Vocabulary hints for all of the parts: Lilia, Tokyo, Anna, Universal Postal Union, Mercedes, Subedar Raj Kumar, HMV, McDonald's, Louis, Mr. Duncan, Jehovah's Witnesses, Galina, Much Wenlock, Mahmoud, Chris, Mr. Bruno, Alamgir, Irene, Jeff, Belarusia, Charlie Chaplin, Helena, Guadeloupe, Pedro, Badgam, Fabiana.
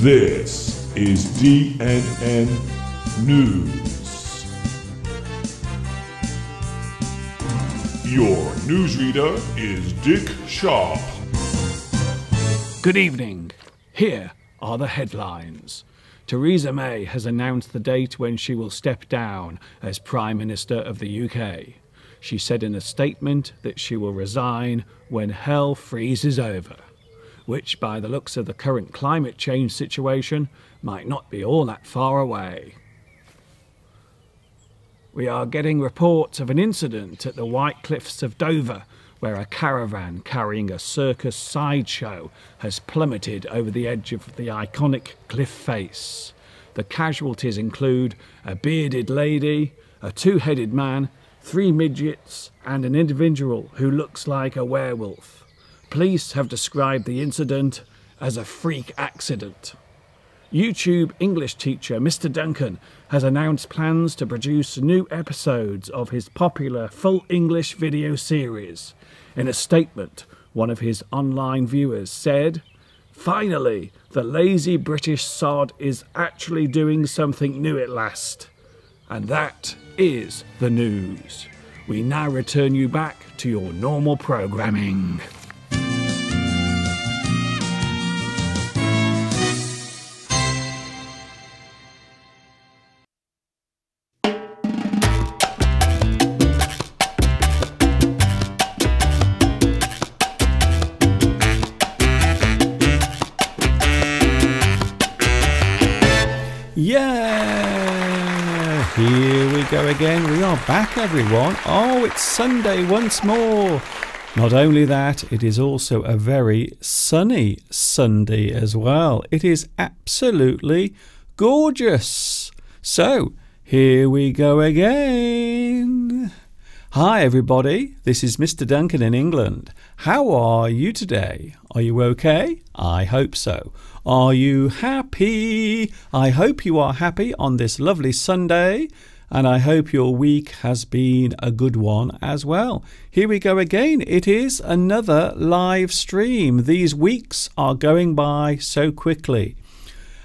This is DNN News. Your newsreader is Dick Sharp. Good evening. Here are the headlines. Theresa May has announced the date when she will step down as Prime Minister of the UK. She said in a statement that she will resign when hell freezes over, which, by the looks of the current climate change situation, might not be all that far away. We are getting reports of an incident at the White Cliffs of Dover, where a caravan carrying a circus sideshow has plummeted over the edge of the iconic cliff face. The casualties include a bearded lady, a two-headed man, three midgets, and an individual who looks like a werewolf. Police have described the incident as a freak accident. YouTube English teacher Mr. Duncan has announced plans to produce new episodes of his popular full English video series. In a statement, one of his online viewers said, "Finally, the lazy British sod is actually doing something new at last." And that is the news. We now return you back to your normal programming. Again, we are back, everyone. Oh, it's Sunday once more. Not only that, it is also a very sunny Sunday as well. It is absolutely gorgeous. So here we go again. Hi everybody, this is Mr. Duncan in England. How are you today? Are you okay? I hope so. Are you happy? I hope you are happy on this lovely Sunday. And I hope your week has been a good one as well. Here we go again. It is another live stream. These weeks are going by so quickly.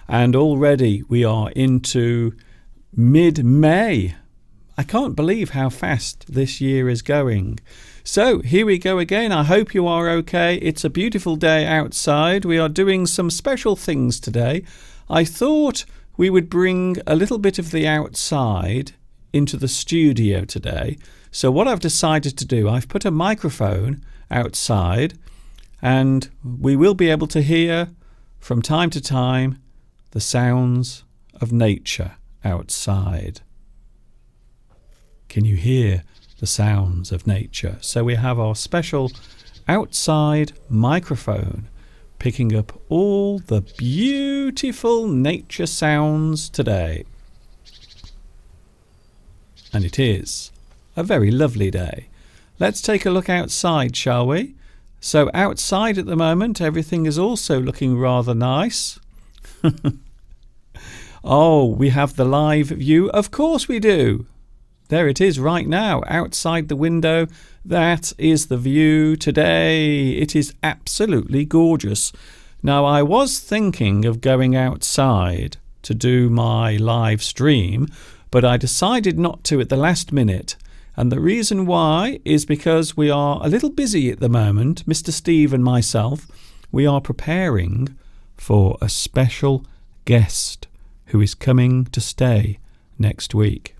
And already we are into mid-May. I can't believe how fast this year is going. So here we go again. I hope you are okay. It's a beautiful day outside. We are doing some special things today. I thought we would bring a little bit of the outside into the studio today. So what I've decided to do, I've put a microphone outside and we will be able to hear from time to time the sounds of nature outside. Can you hear the sounds of nature? So we have our special outside microphone, picking up all the beautiful nature sounds today. And it is a very lovely day. Let's take a look outside, shall we? So outside at the moment, everything is also looking rather nice. Oh, we have the live view. Of course we do. There it is right now, outside the window. That is the view today. It is absolutely gorgeous. Now, I was thinking of going outside to do my live stream, but I decided not to at the last minute. And the reason why is because we are a little busy at the moment. Mr. Steve and myself, we are preparing for a special guest who is coming to stay next week.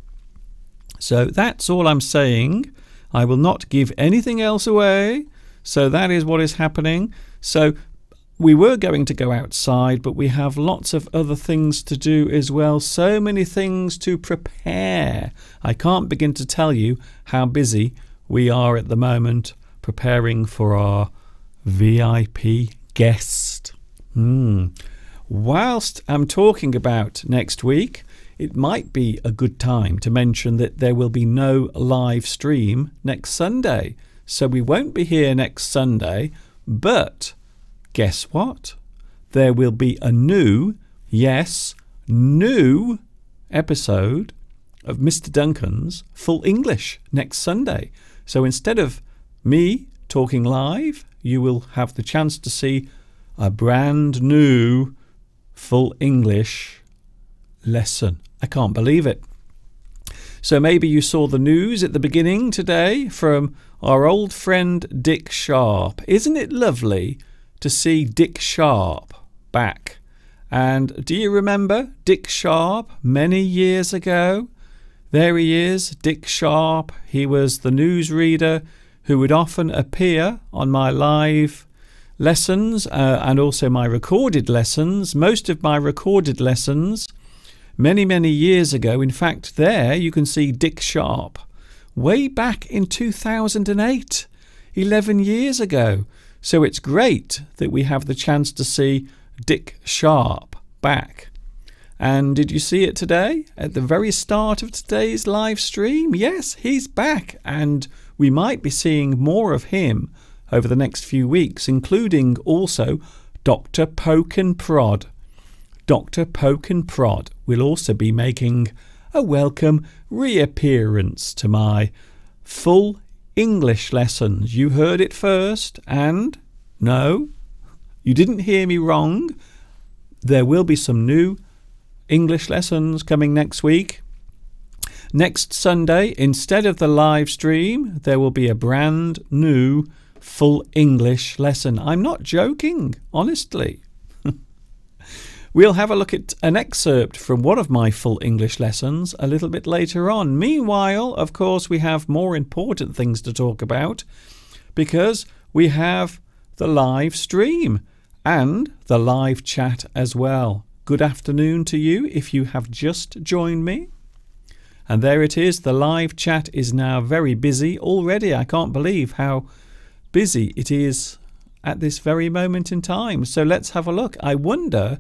So that's all I'm saying. I will not give anything else away. So that is what is happening. So we were going to go outside, but we have lots of other things to do as well. So many things to prepare. I can't begin to tell you how busy we are at the moment preparing for our VIP guest. Whilst I'm talking about next week, it might be a good time to mention that there will be no live stream next Sunday. So we won't be here next Sunday, but guess what? There will be a new, yes, new episode of Mr. Duncan's Full English next Sunday. So instead of me talking live, you will have the chance to see a brand new full English lesson. I can't believe it. So maybe you saw the news at the beginning today from our old friend Dick Sharp. Isn't it lovely to see Dick Sharp back? And do you remember Dick Sharp many years ago? There he is, Dick Sharp. He was the newsreader who would often appear on my live lessons and also my recorded lessons. Most of my recorded lessons many, many years ago. In fact, there you can see Dick Sharp way back in 2008, 11 years ago. So it's great that we have the chance to see Dick Sharp back. And did you see it today at the very start of today's live stream? Yes, he's back, and we might be seeing more of him over the next few weeks, including also Dr. Poke and Prod. Dr. Poke and Prod will also be making a welcome reappearance to my full English lessons. You heard it first, and no, you didn't hear me wrong. There will be some new English lessons coming next week. Next Sunday, instead of the live stream, there will be a brand new full English lesson. I'm not joking, honestly. We'll have a look at an excerpt from one of my full English lessons a little bit later on. Meanwhile, of course, we have more important things to talk about because we have the live stream and the live chat as well. Good afternoon to you if you have just joined me. And there it is. The live chat is now very busy already. I can't believe how busy it is at this very moment in time. So let's have a look. I wonder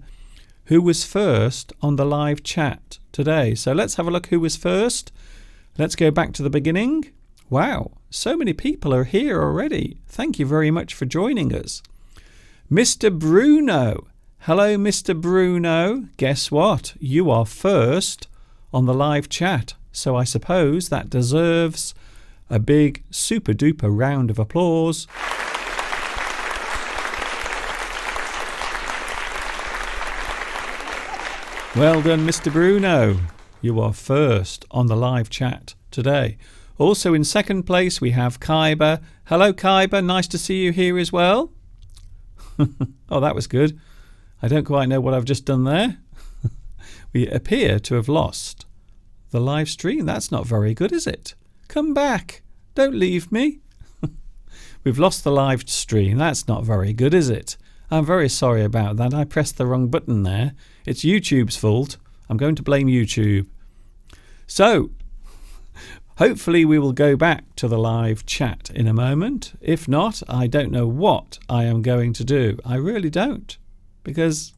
who was first on the live chat today. So let's have a look who was first. Let's go back to the beginning. Wow, so many people are here already. Thank you very much for joining us. Mr. Bruno. Hello, Mr. Bruno. Guess what? You are first on the live chat. So I suppose that deserves a big super duper round of applause. Well done, Mr. Bruno. You are first on the live chat today. Also in second place, we have Kyber. Hello, Kyber. Nice to see you here as well. Oh, that was good. I don't quite know what I've just done there. We appear to have lost the live stream. That's not very good, is it? Come back. Don't leave me. We've lost the live stream. That's not very good, is it? I'm very sorry about that. I pressed the wrong button there. It's YouTube's fault. I'm going to blame YouTube. So, hopefully we will go back to the live chat in a moment. If not, I don't know what I am going to do. I really don't, because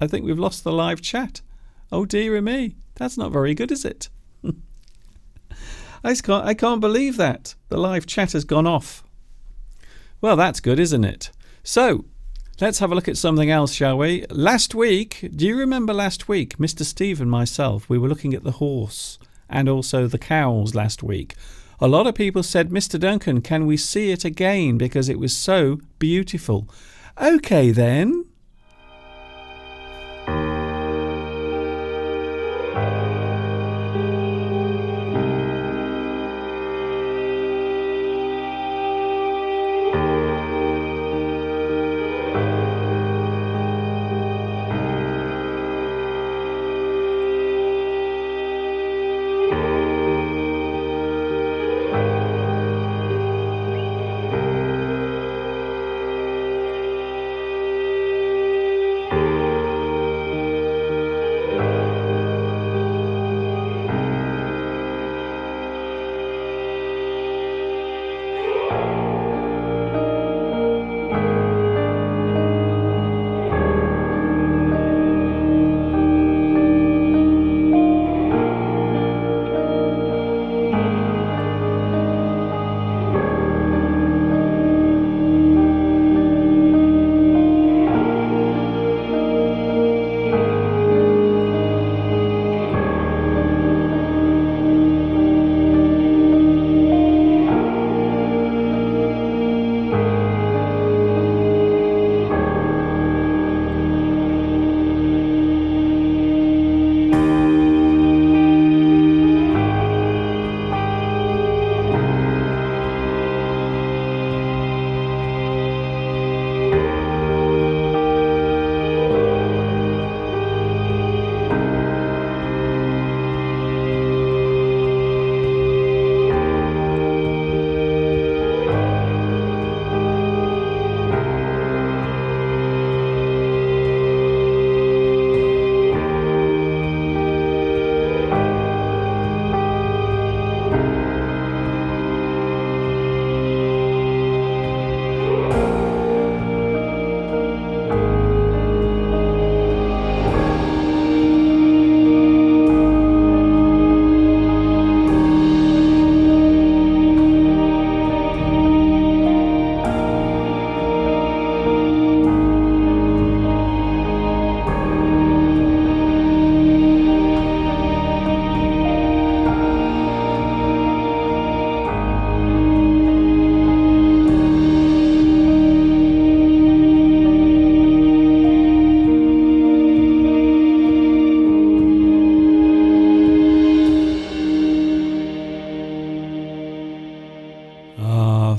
I think we've lost the live chat. Oh, dear me. That's not very good, is it? I can't believe that. The live chat has gone off. Well, that's good, isn't it? So, let's have a look at something else, shall we? Last week, do you remember last week, Mr. Steve and myself, we were looking at the horse and also the cows last week. A lot of people said, Mr. Duncan, can we see it again because it was so beautiful? Okay, then.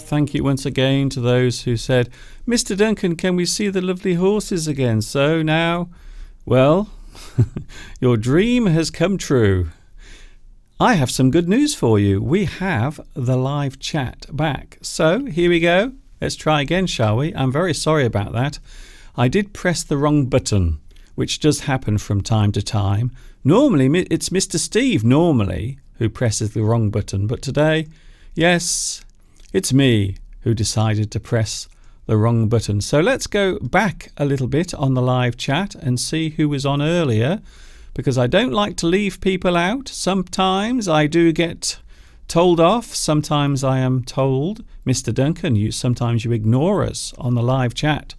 thank you once again to those who said, Mr. Duncan, can we see the lovely horses again? So now, well, your dream has come true. I have some good news for you. We have the live chat back. So here we go. Let's try again, shall we? I'm very sorry about that. I did press the wrong button, which does happen from time to time. Normally, it's Mr. Steve, normally, who presses the wrong button. But today, yes, it's me who decided to press the wrong button. So let's go back a little bit on the live chat and see who was on earlier, because I don't like to leave people out. Sometimes I do get told off. Sometimes I am told, Mr. Duncan, sometimes you ignore us on the live chat.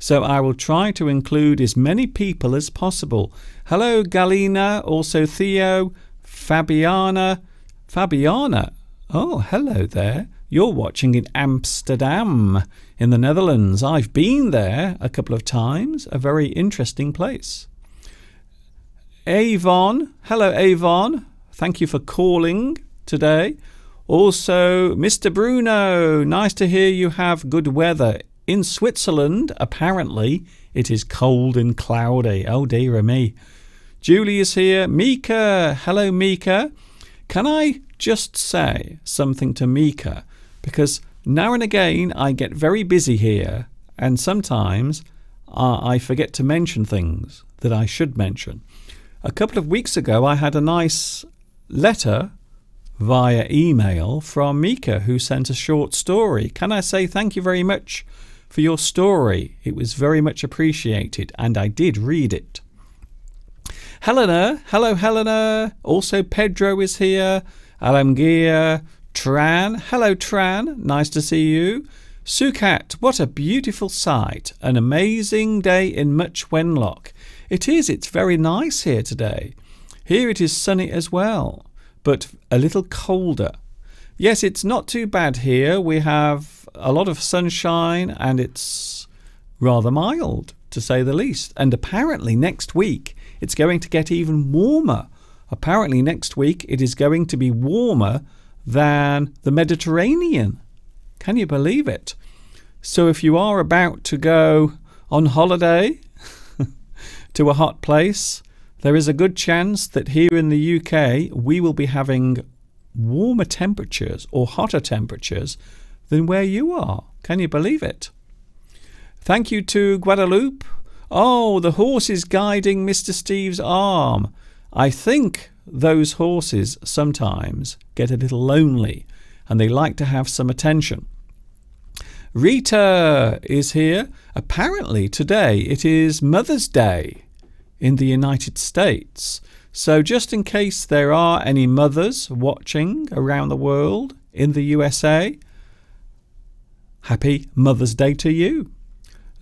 So I will try to include as many people as possible. Hello, Galina, also Theo, Fabiana. Fabiana, oh, hello there. You're watching in Amsterdam, in the Netherlands. I've been there a couple of times, a very interesting place. Avon, hello, Avon. Thank you for calling today. Also, Mr. Bruno, nice to hear you have good weather. In Switzerland, apparently, it is cold and cloudy. Oh, dear me. Julie is here. Mika. Hello, Mika. Can I just say something to Mika? Because now and again, I get very busy here, and sometimes I forget to mention things that I should mention. A couple of weeks ago, I had a nice letter via email from Mika, who sent a short story. Can I say thank you very much for your story? It was very much appreciated, and I did read it. Helena, hello Helena, also Pedro is here, Alamgir, Tran, hello Tran, nice to see you. Sukat, what a beautiful sight, an amazing day in Much Wenlock. It is, it's very nice here today. Here it is sunny as well, but a little colder. Yes, it's not too bad here, we have a lot of sunshine and it's rather mild, to say the least. And apparently next week it's going to get even warmer. Apparently next week it is going to be warmer than the Mediterranean. Can you believe it? So if you are about to go on holiday to a hot place, there is a good chance that here in the UK we will be having warmer temperatures or hotter temperatures than where you are. Can you believe it? Thank you to Guadeloupe. Oh, the horse is guiding Mr. Steve's arm. I think those horses sometimes get a little lonely and they like to have some attention. Rita is here. Apparently today it is Mother's Day in the United States. So just in case there are any mothers watching around the world in the USA, happy Mother's Day to you.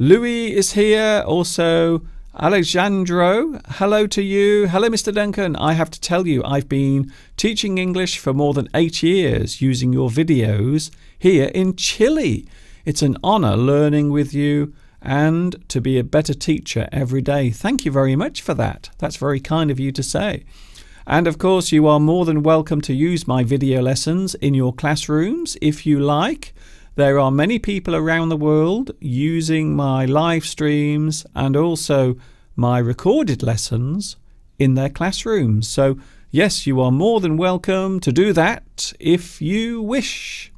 Louis is here, also Alejandro. Hello to you. Hello, Mr. Duncan. I have to tell you, I've been teaching English for more than 8 years using your videos here in Chile. It's an honor learning with you and to be a better teacher every day. Thank you very much for that. That's very kind of you to say. And of course, you are more than welcome to use my video lessons in your classrooms if you like. There are many people around the world using my live streams and also my recorded lessons in their classrooms. So, yes, you are more than welcome to do that if you wish.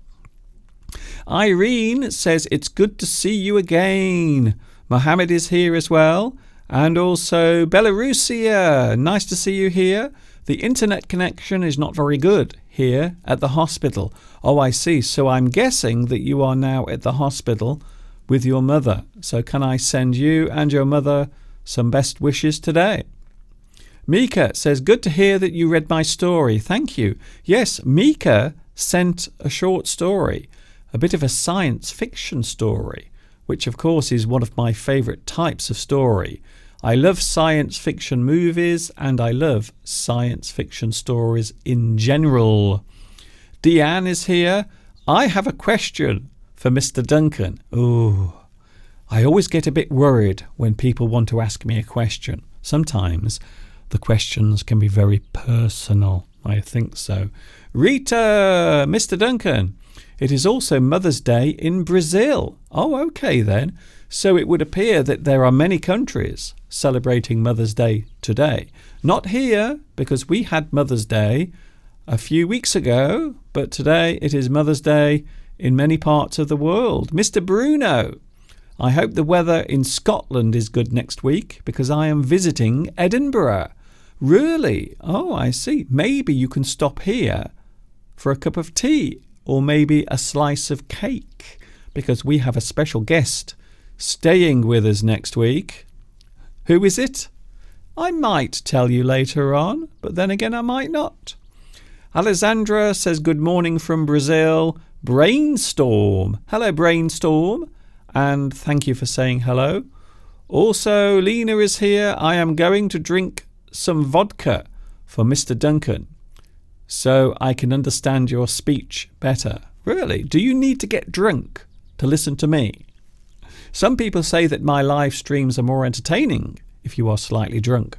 Irene says, it's good to see you again. Mohammed is here as well. And also Belarusia, nice to see you here. The internet connection is not very good here at the hospital. Oh, I see. So I'm guessing that you are now at the hospital with your mother. So can I send you and your mother some best wishes today? Mika says, good to hear that you read my story. Thank you. Yes, Mika sent a short story, a bit of a science fiction story, which of course is one of my favourite types of story. I love science fiction movies and I love science fiction stories in general. Deanne is here. I have a question for Mr. Duncan. Ooh, I always get a bit worried when people want to ask me a question. Sometimes the questions can be very personal. I think so. Rita, Mr. Duncan, It is also Mother's Day in Brazil. Oh, okay then. So it would appear that there are many countries celebrating Mother's Day today. Not here, because we had Mother's Day a few weeks ago, but today it is Mother's Day in many parts of the world. Mr. Bruno, I hope the weather in Scotland is good next week, because I am visiting Edinburgh. Really? Oh, I see. Maybe you can stop here for a cup of tea or maybe a slice of cake, because we have a special guest staying with us next week. Who is it? I might tell you later on, but then again I might not. Alejandro says good morning from Brazil. Brainstorm. Hello, Brainstorm, and thank you for saying hello. Also, Lena is here. I am going to drink some vodka for Mr. Duncan so I can understand your speech better. Really? Do you need to get drunk to listen to me? Some people say that my live streams are more entertaining if you are slightly drunk.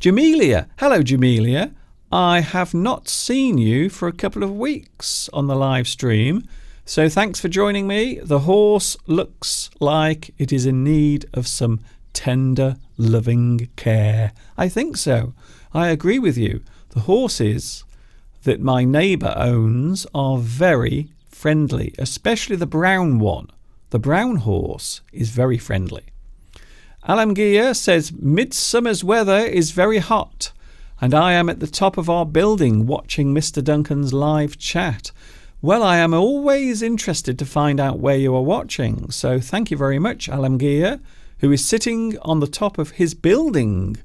Jamelia. Hello, Jamelia. I have not seen you for a couple of weeks on the live stream, so thanks for joining me. The horse looks like it is in need of some tender, loving care. I think so. I agree with you. The horses that my neighbour owns are very friendly, especially the brown one. The brown horse is very friendly. Alamgir says midsummer's weather is very hot, and I am at the top of our building watching Mr. Duncan's live chat. Well, I am always interested to find out where you are watching, so thank you very much, Alamgir, who is sitting on the top of his building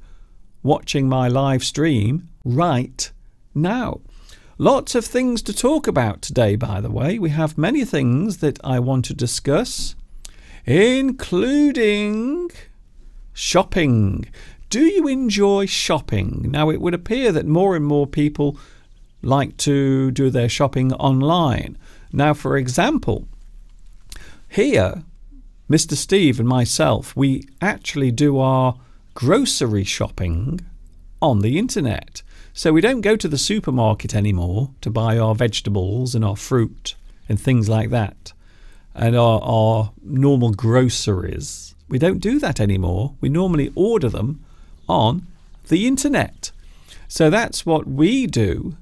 watching my live stream right now. Lots of things to talk about today, by the way. We have many things that I want to discuss, including shopping. Do you enjoy shopping? Now, it would appear that more and more people like to do their shopping online. Now, for example, here, Mr. Steve and myself, we actually do our grocery shopping on the internet. So we don't go to the supermarket anymore to buy our vegetables and our fruit and things like that and our normal groceries. We don't do that anymore. We normally order them on the internet. So that's what we do.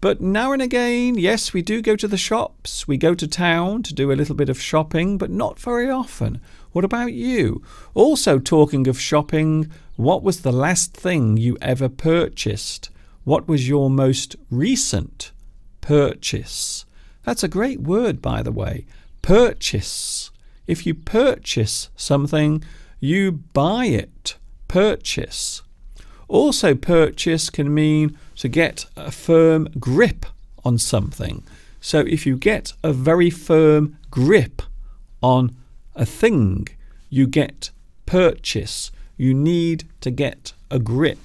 But now and again, yes, we do go to the shops. We go to town to do a little bit of shopping, but not very often. What about you? Also, talking of shopping, what was the last thing you ever purchased? What was your most recent purchase? That's a great word, by the way. Purchase. If you purchase something, you buy it. Purchase. Also, purchase can mean to get a firm grip on something. So if you get a very firm grip on a thing, you get purchase. You need to get a grip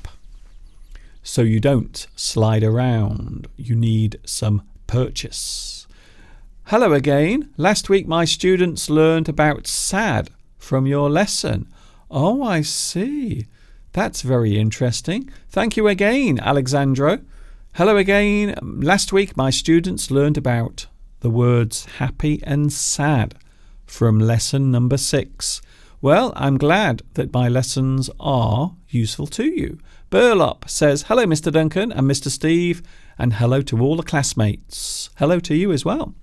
so you don't slide around. You need some purchase. Hello again. Last week my students learned about sad from your lesson. Oh, I see. That's very interesting. Thank you again, Alexandro. Hello again. Last week, my students learned about the words happy and sad from lesson number 6. Well, I'm glad that my lessons are useful to you. Burlop says, hello, Mr. Duncan and Mr. Steve, and hello to all the classmates. Hello to you as well.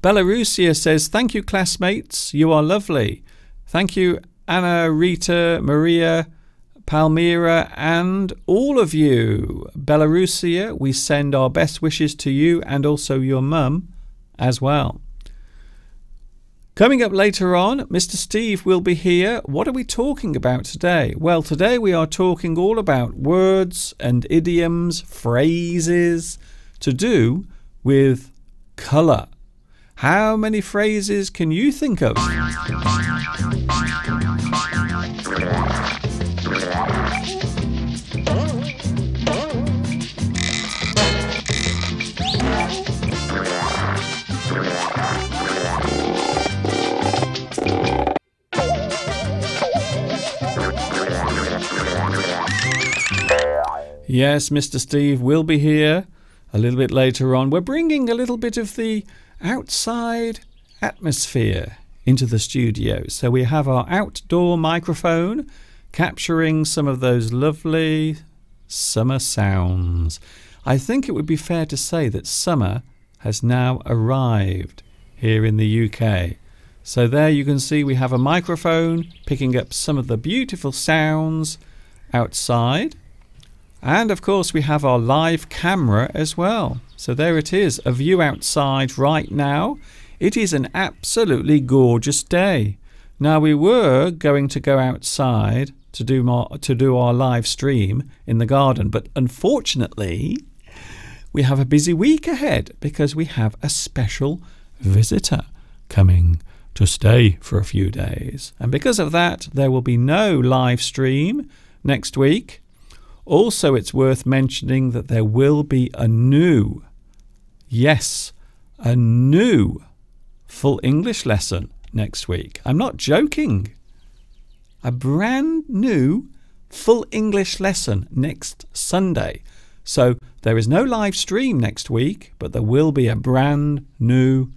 Belarusia says, thank you, classmates. You are lovely. Thank you, Anna, Rita, Maria, Palmyra, and all of you. Belarusia, we send our best wishes to you and also your mum as well. Coming up later on, Mr. Steve will be here. What are we talking about today? Well, today we are talking all about words and idioms, phrases to do with colour. How many phrases can you think of? Yes, Mr. Steve will be here a little bit later on. We're bringing a little bit of the outside atmosphere into the studio. So we have our outdoor microphone capturing some of those lovely summer sounds. I think it would be fair to say that summer has now arrived here in the UK. So there you can see we have a microphone picking up some of the beautiful sounds outside. And of course we have our live camera as well. So there it is, a view outside right now. It is an absolutely gorgeous day. Now we were going to go outside to do our live stream in the garden, but unfortunately we have a busy week ahead because we have a special visitor coming to stay for a few days, and because of that there will be no live stream next week. Also, it's worth mentioning that there will be a new, yes, a new full English lesson next week. I'm not joking. A brand new full English lesson next Sunday. So there is no live stream next week, but there will be a brand new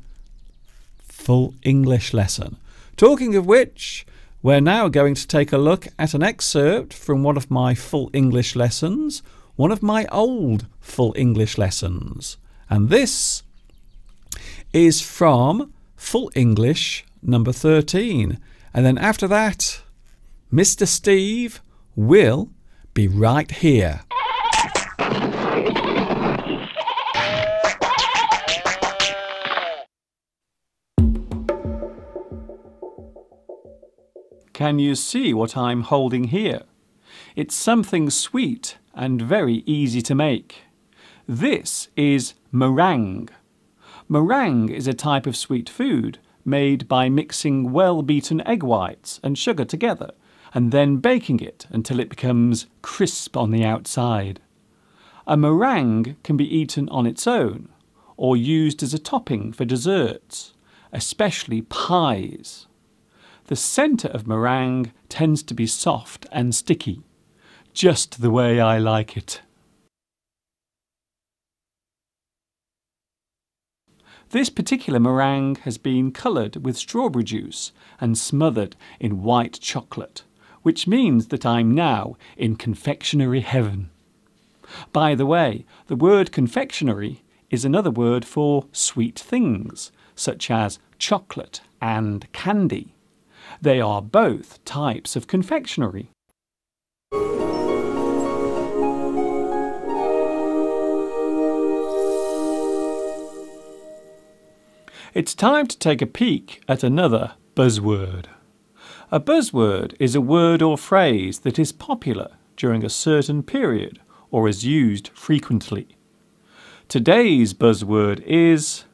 full English lesson. Talking of which, we're now going to take a look at an excerpt from one of my full English lessons, one of my old full English lessons. And this is from full English number 13. And then after that, Mr. Steve will be right here. Can you see what I'm holding here? It's something sweet and very easy to make. This is meringue. Meringue is a type of sweet food made by mixing well-beaten egg whites and sugar together and then baking it until it becomes crisp on the outside. A meringue can be eaten on its own or used as a topping for desserts, especially pies. The centre of meringue tends to be soft and sticky, just the way I like it. This particular meringue has been coloured with strawberry juice and smothered in white chocolate, which means that I'm now in confectionery heaven. By the way, the word confectionery is another word for sweet things, such as chocolate and candy. They are both types of confectionery. It's time to take a peek at another buzzword. A buzzword is a word or phrase that is popular during a certain period or is used frequently. Today's buzzword is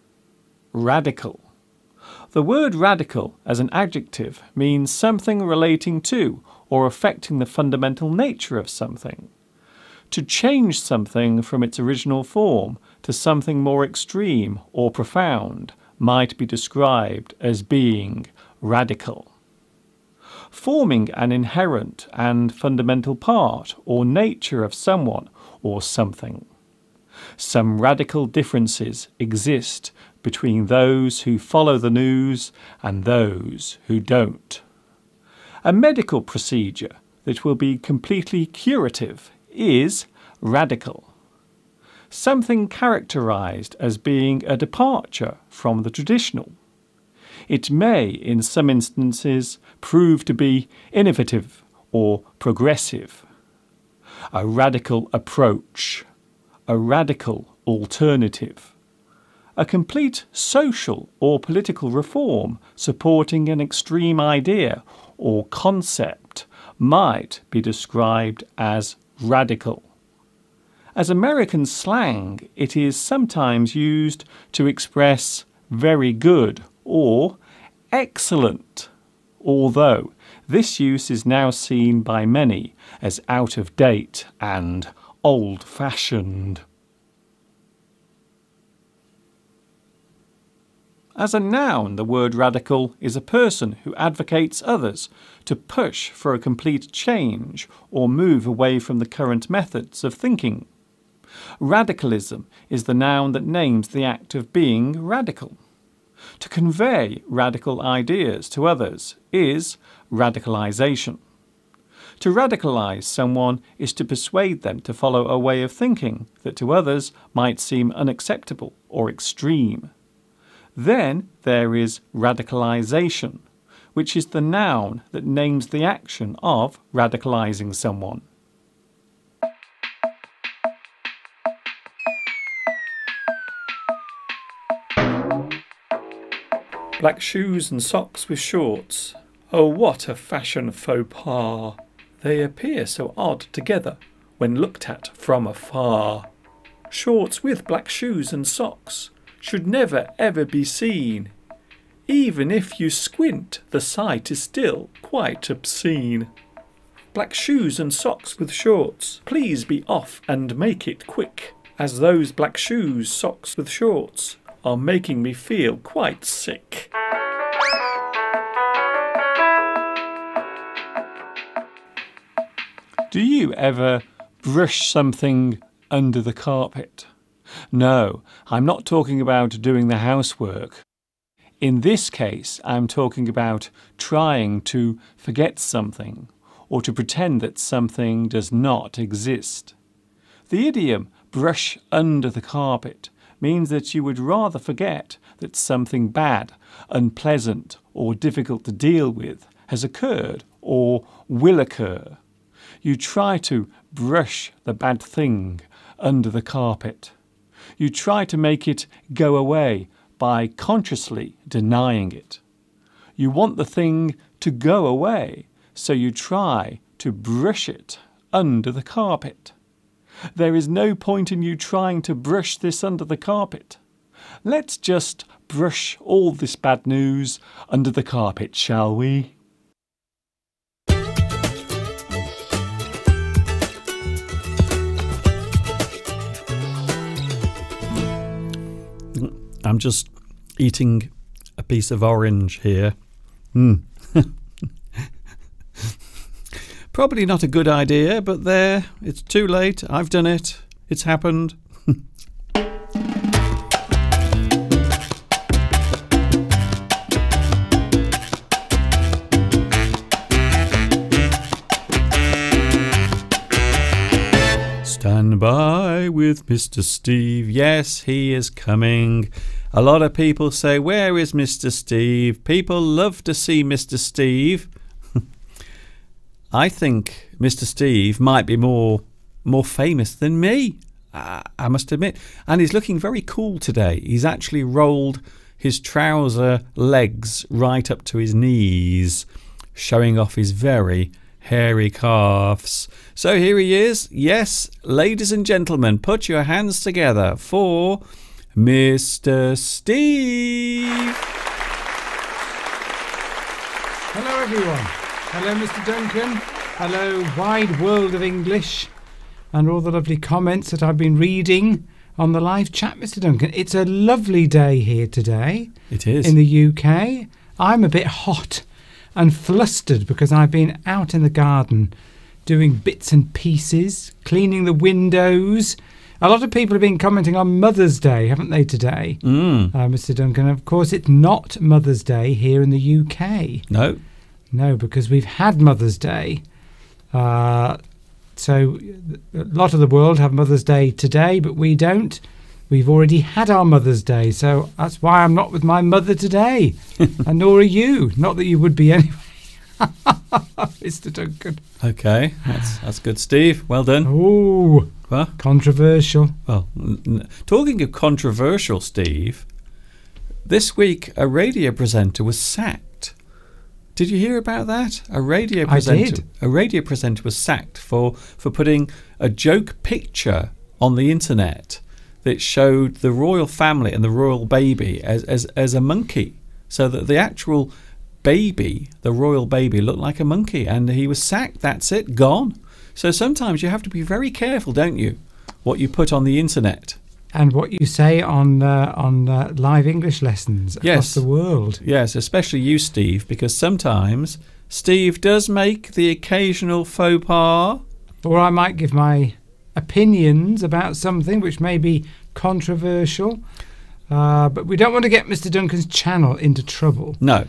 radical. The word radical as an adjective means something relating to or affecting the fundamental nature of something. To change something from its original form to something more extreme or profound might be described as being radical. Forming an inherent and fundamental part or nature of someone or something. Some radical differences exist between those who follow the news and those who don't. A medical procedure that will be completely curative is radical. Something characterised as being a departure from the traditional. It may, in some instances, prove to be innovative or progressive. A radical approach. A radical alternative. A complete social or political reform supporting an extreme idea or concept might be described as radical. As American slang, it is sometimes used to express very good or excellent, although this use is now seen by many as out of date and old-fashioned. As a noun, the word radical is a person who advocates others to push for a complete change or move away from the current methods of thinking. Radicalism is the noun that names the act of being radical. To convey radical ideas to others is radicalization. To radicalize someone is to persuade them to follow a way of thinking that to others might seem unacceptable or extreme. Then there is radicalization, which is the noun that names the action of radicalizing someone. Black shoes and socks with shorts. Oh, what a fashion faux pas! They appear so odd together when looked at from afar. Shorts with black shoes and socks should never ever be seen. Even if you squint, the sight is still quite obscene. Black shoes and socks with shorts, please be off and make it quick, as those black shoes, socks with shorts are making me feel quite sick. Do you ever brush something under the carpet? No, I'm not talking about doing the housework. In this case, I'm talking about trying to forget something or to pretend that something does not exist. The idiom, brush under the carpet, means that you would rather forget that something bad, unpleasant, or difficult to deal with has occurred or will occur. You try to brush the bad thing under the carpet. You try to make it go away by consciously denying it. You want the thing to go away, so you try to brush it under the carpet. There is no point in you trying to brush this under the carpet. Let's just brush all this bad news under the carpet, shall we? I'm just eating a piece of orange here. Probably not a good idea, but there, it's too late. I've done it. It's happened. Stand by with Mr. Steve. Yes, he is coming. A lot of people say, where is Mr. Steve? People love to see Mr. Steve. I think Mr. Steve might be more famous than me, I must admit. And he's looking very cool today. He's actually rolled his trouser legs right up to his knees, showing off his very hairy calves. So here he is. Yes, ladies and gentlemen, put your hands together for Mr. Steve. Hello everyone. Hello Mr. Duncan. Hello wide world of English and all the lovely comments that I've been reading on the live chat, Mr. Duncan. It's a lovely day here today. It is. In the UK. I'm a bit hot and flustered because I've been out in the garden doing bits and pieces, cleaning the windows. A lot of people have been commenting on Mother's Day, haven't they, today, Mr. Duncan? Of course, it's not Mother's Day here in the UK. No. No, because we've had Mother's Day. So a lot of the world have Mother's Day today, but we don't. We've already had our Mother's Day, so that's why I'm not with my mother today. And nor are you. Not that you would be anyway, Mr. Duncan. Okay, that's good, Steve. Well done. Oh, huh? Controversial. Well, talking of controversial, Steve, this week a radio presenter was sacked. Did you hear about that? A radio presenter was sacked for putting a joke picture on the internet that showed the royal family and the royal baby as a monkey, so that the actual baby, the royal baby, looked like a monkey, and he was sacked. That's it, gone. So sometimes you have to be very careful, don't you, what you put on the internet and what you say on live English lessons across the world. Yes, especially you, Steve, because sometimes Steve does make the occasional faux pas. Or I might give my opinions about something which may be controversial, but we don't want to get Mr. Duncan's channel into trouble. No.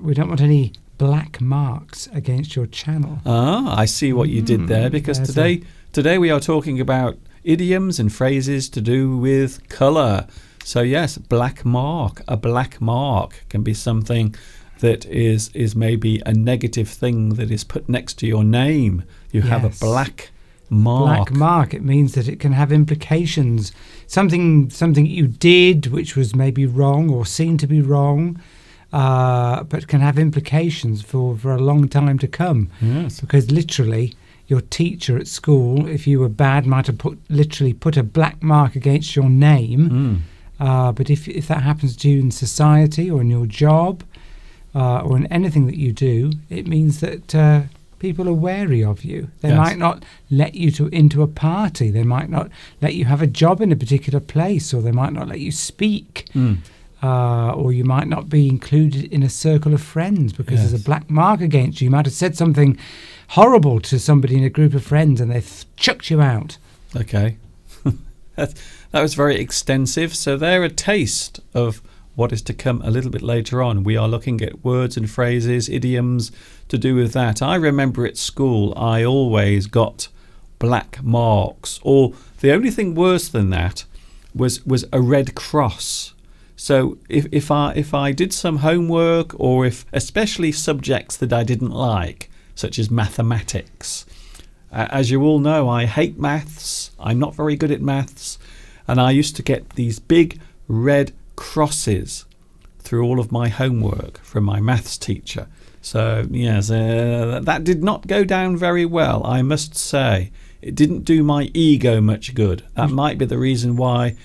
We don't want any black marks against your channel. Ah, I see what you did there, because today we are talking about idioms and phrases to do with colour. So yes, black mark. A black mark can be something that is maybe a negative thing that is put next to your name. You have a black mark. Black mark. It means that it can have implications. Something you did which was maybe wrong or seemed to be wrong, but can have implications for a long time to come. Yes. Because literally, your teacher at school, if you were bad, might have literally put a black mark against your name. Mm. But if that happens to you in society or in your job or in anything that you do, it means that people are wary of you. They might not let you into a party. They might not let you have a job in a particular place, or they might not let you speak. Mm. Or you might not be included in a circle of friends because there's a black mark against you. You might have said something horrible to somebody in a group of friends and they've chucked you out. Okay. That was very extensive. So they're a taste of what is to come a little bit later on. We are looking at words and phrases, idioms to do with that. I remember at school I always got black marks, or the only thing worse than that was a red cross. So if I did some homework, or if especially subjects that I didn't like, such as mathematics. As you all know, I hate maths. I'm not very good at maths, and I used to get these big red crosses through all of my homework from my maths teacher. So yes, that did not go down very well, I must say. It didn't do my ego much good. That might be the reason why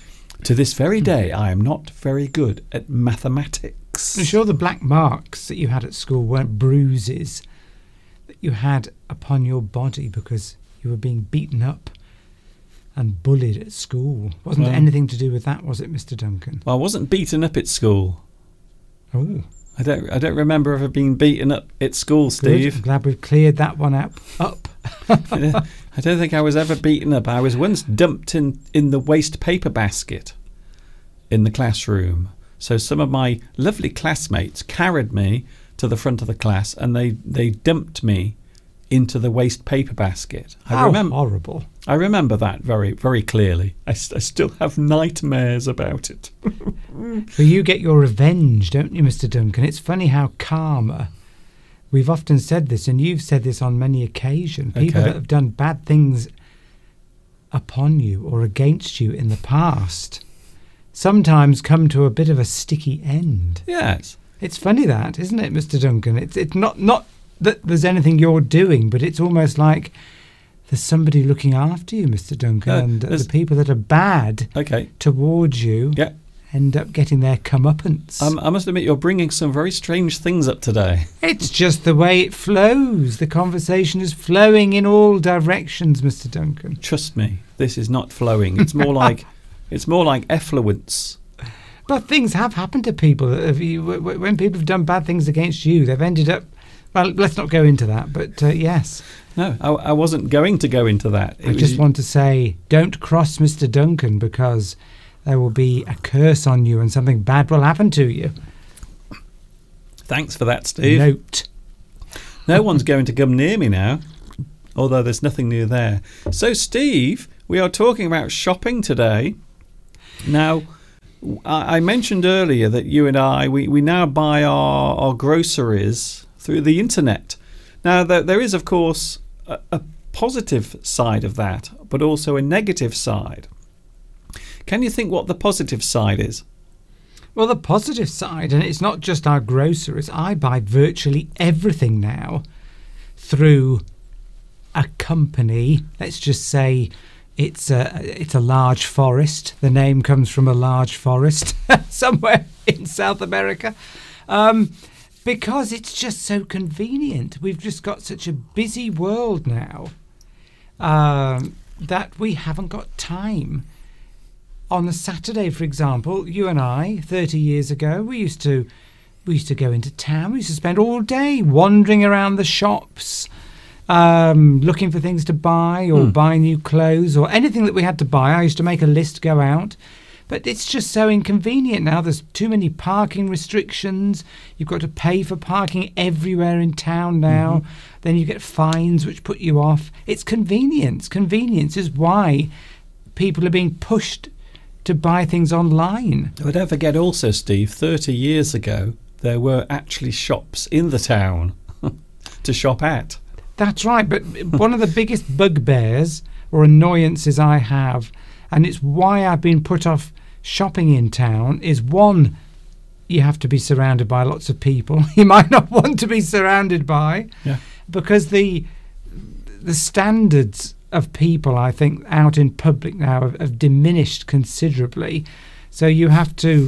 to this very day, I am not very good at mathematics. I'm sure the black marks that you had at school weren't bruises that you had upon your body because you were being beaten up and bullied at school. Wasn't there anything to do with that, was it, Mr. Duncan? Well, I wasn't beaten up at school. Oh. I don't remember ever being beaten up at school, Steve. Good. I'm glad we've cleared that one up. I don't think I was ever beaten up. I was once dumped in the waste paper basket in the classroom. So some of my lovely classmates carried me to the front of the class and they dumped me into the waste paper basket. How horrible. I remember that very, very clearly. I still have nightmares about it. Well, you get your revenge, don't you, Mr. Duncan? It's funny how karma... We've often said this, and you've said this on many occasions. People that have done bad things upon you or against you in the past sometimes come to a bit of a sticky end. Yes. It's funny that, isn't it, Mr. Duncan? It's not that there's anything you're doing, but it's almost like there's somebody looking after you, Mr. Duncan, and the people that are bad towards you end up getting their comeuppance. I must admit, you're bringing some very strange things up today. It's just the way it flows. The conversation is flowing in all directions, Mr. Duncan. Trust me, this is not flowing. It's more like effluence. But things have happened to people. When people have done bad things against you, they've ended up... Well, let's not go into that, but yes. No, I wasn't going to go into that. I just want to say, don't cross Mr. Duncan, because... there will be a curse on you and something bad will happen to you. Thanks for that, Steve. Note. No one's going to come near me now, although there's nothing new there. So, Steve, we are talking about shopping today. Now, I mentioned earlier that you and I, we now buy our groceries through the internet. Now, there is, of course, a positive side of that, but also a negative side. Can you think what the positive side is? Well, the positive side, and it's not just our groceries. I buy virtually everything now through a company. Let's just say it's a large forest. The name comes from a large forest somewhere in South America, because it's just so convenient. We've just got such a busy world now that we haven't got time. On a Saturday, for example, you and I, 30 years ago, we used to go into town. We used to spend all day wandering around the shops, looking for things to buy or buy new clothes or anything that we had to buy. I used to make a list go out. But it's just so inconvenient now. There's too many parking restrictions. You've got to pay for parking everywhere in town now. Mm-hmm. Then you get fines which put you off. It's convenience. Convenience is why people are being pushed to buy things online. Well, don't forget also, Steve, 30 years ago, there were actually shops in the town to shop at. That's right. But one of the biggest bugbears or annoyances I have, and it's why I've been put off shopping in town, is one, you have to be surrounded by lots of people you might not want to be surrounded by, because the standards of people, I think, out in public now have diminished considerably. So you have to,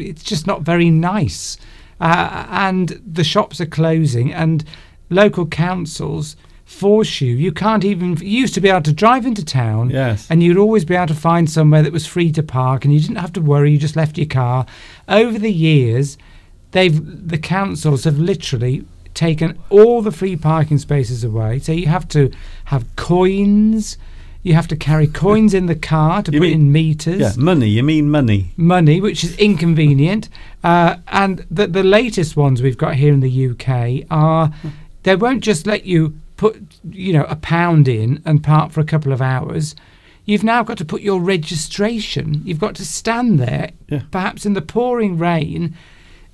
it's just not very nice. And the shops are closing, and local councils force you can't even, you used to be able to drive into town, and you'd always be able to find somewhere that was free to park, and you didn't have to worry, you just left your car. Over the years, the councils have literally taken all the free parking spaces away, so you have to have coins, you have to carry coins in the car to put in meters. Money, you mean money. Money, which is inconvenient. And the latest ones we've got here in the UK are, they won't just let you put, you know, £1 in and park for a couple of hours. You've now got to put your registration. You've got to stand there, perhaps in the pouring rain,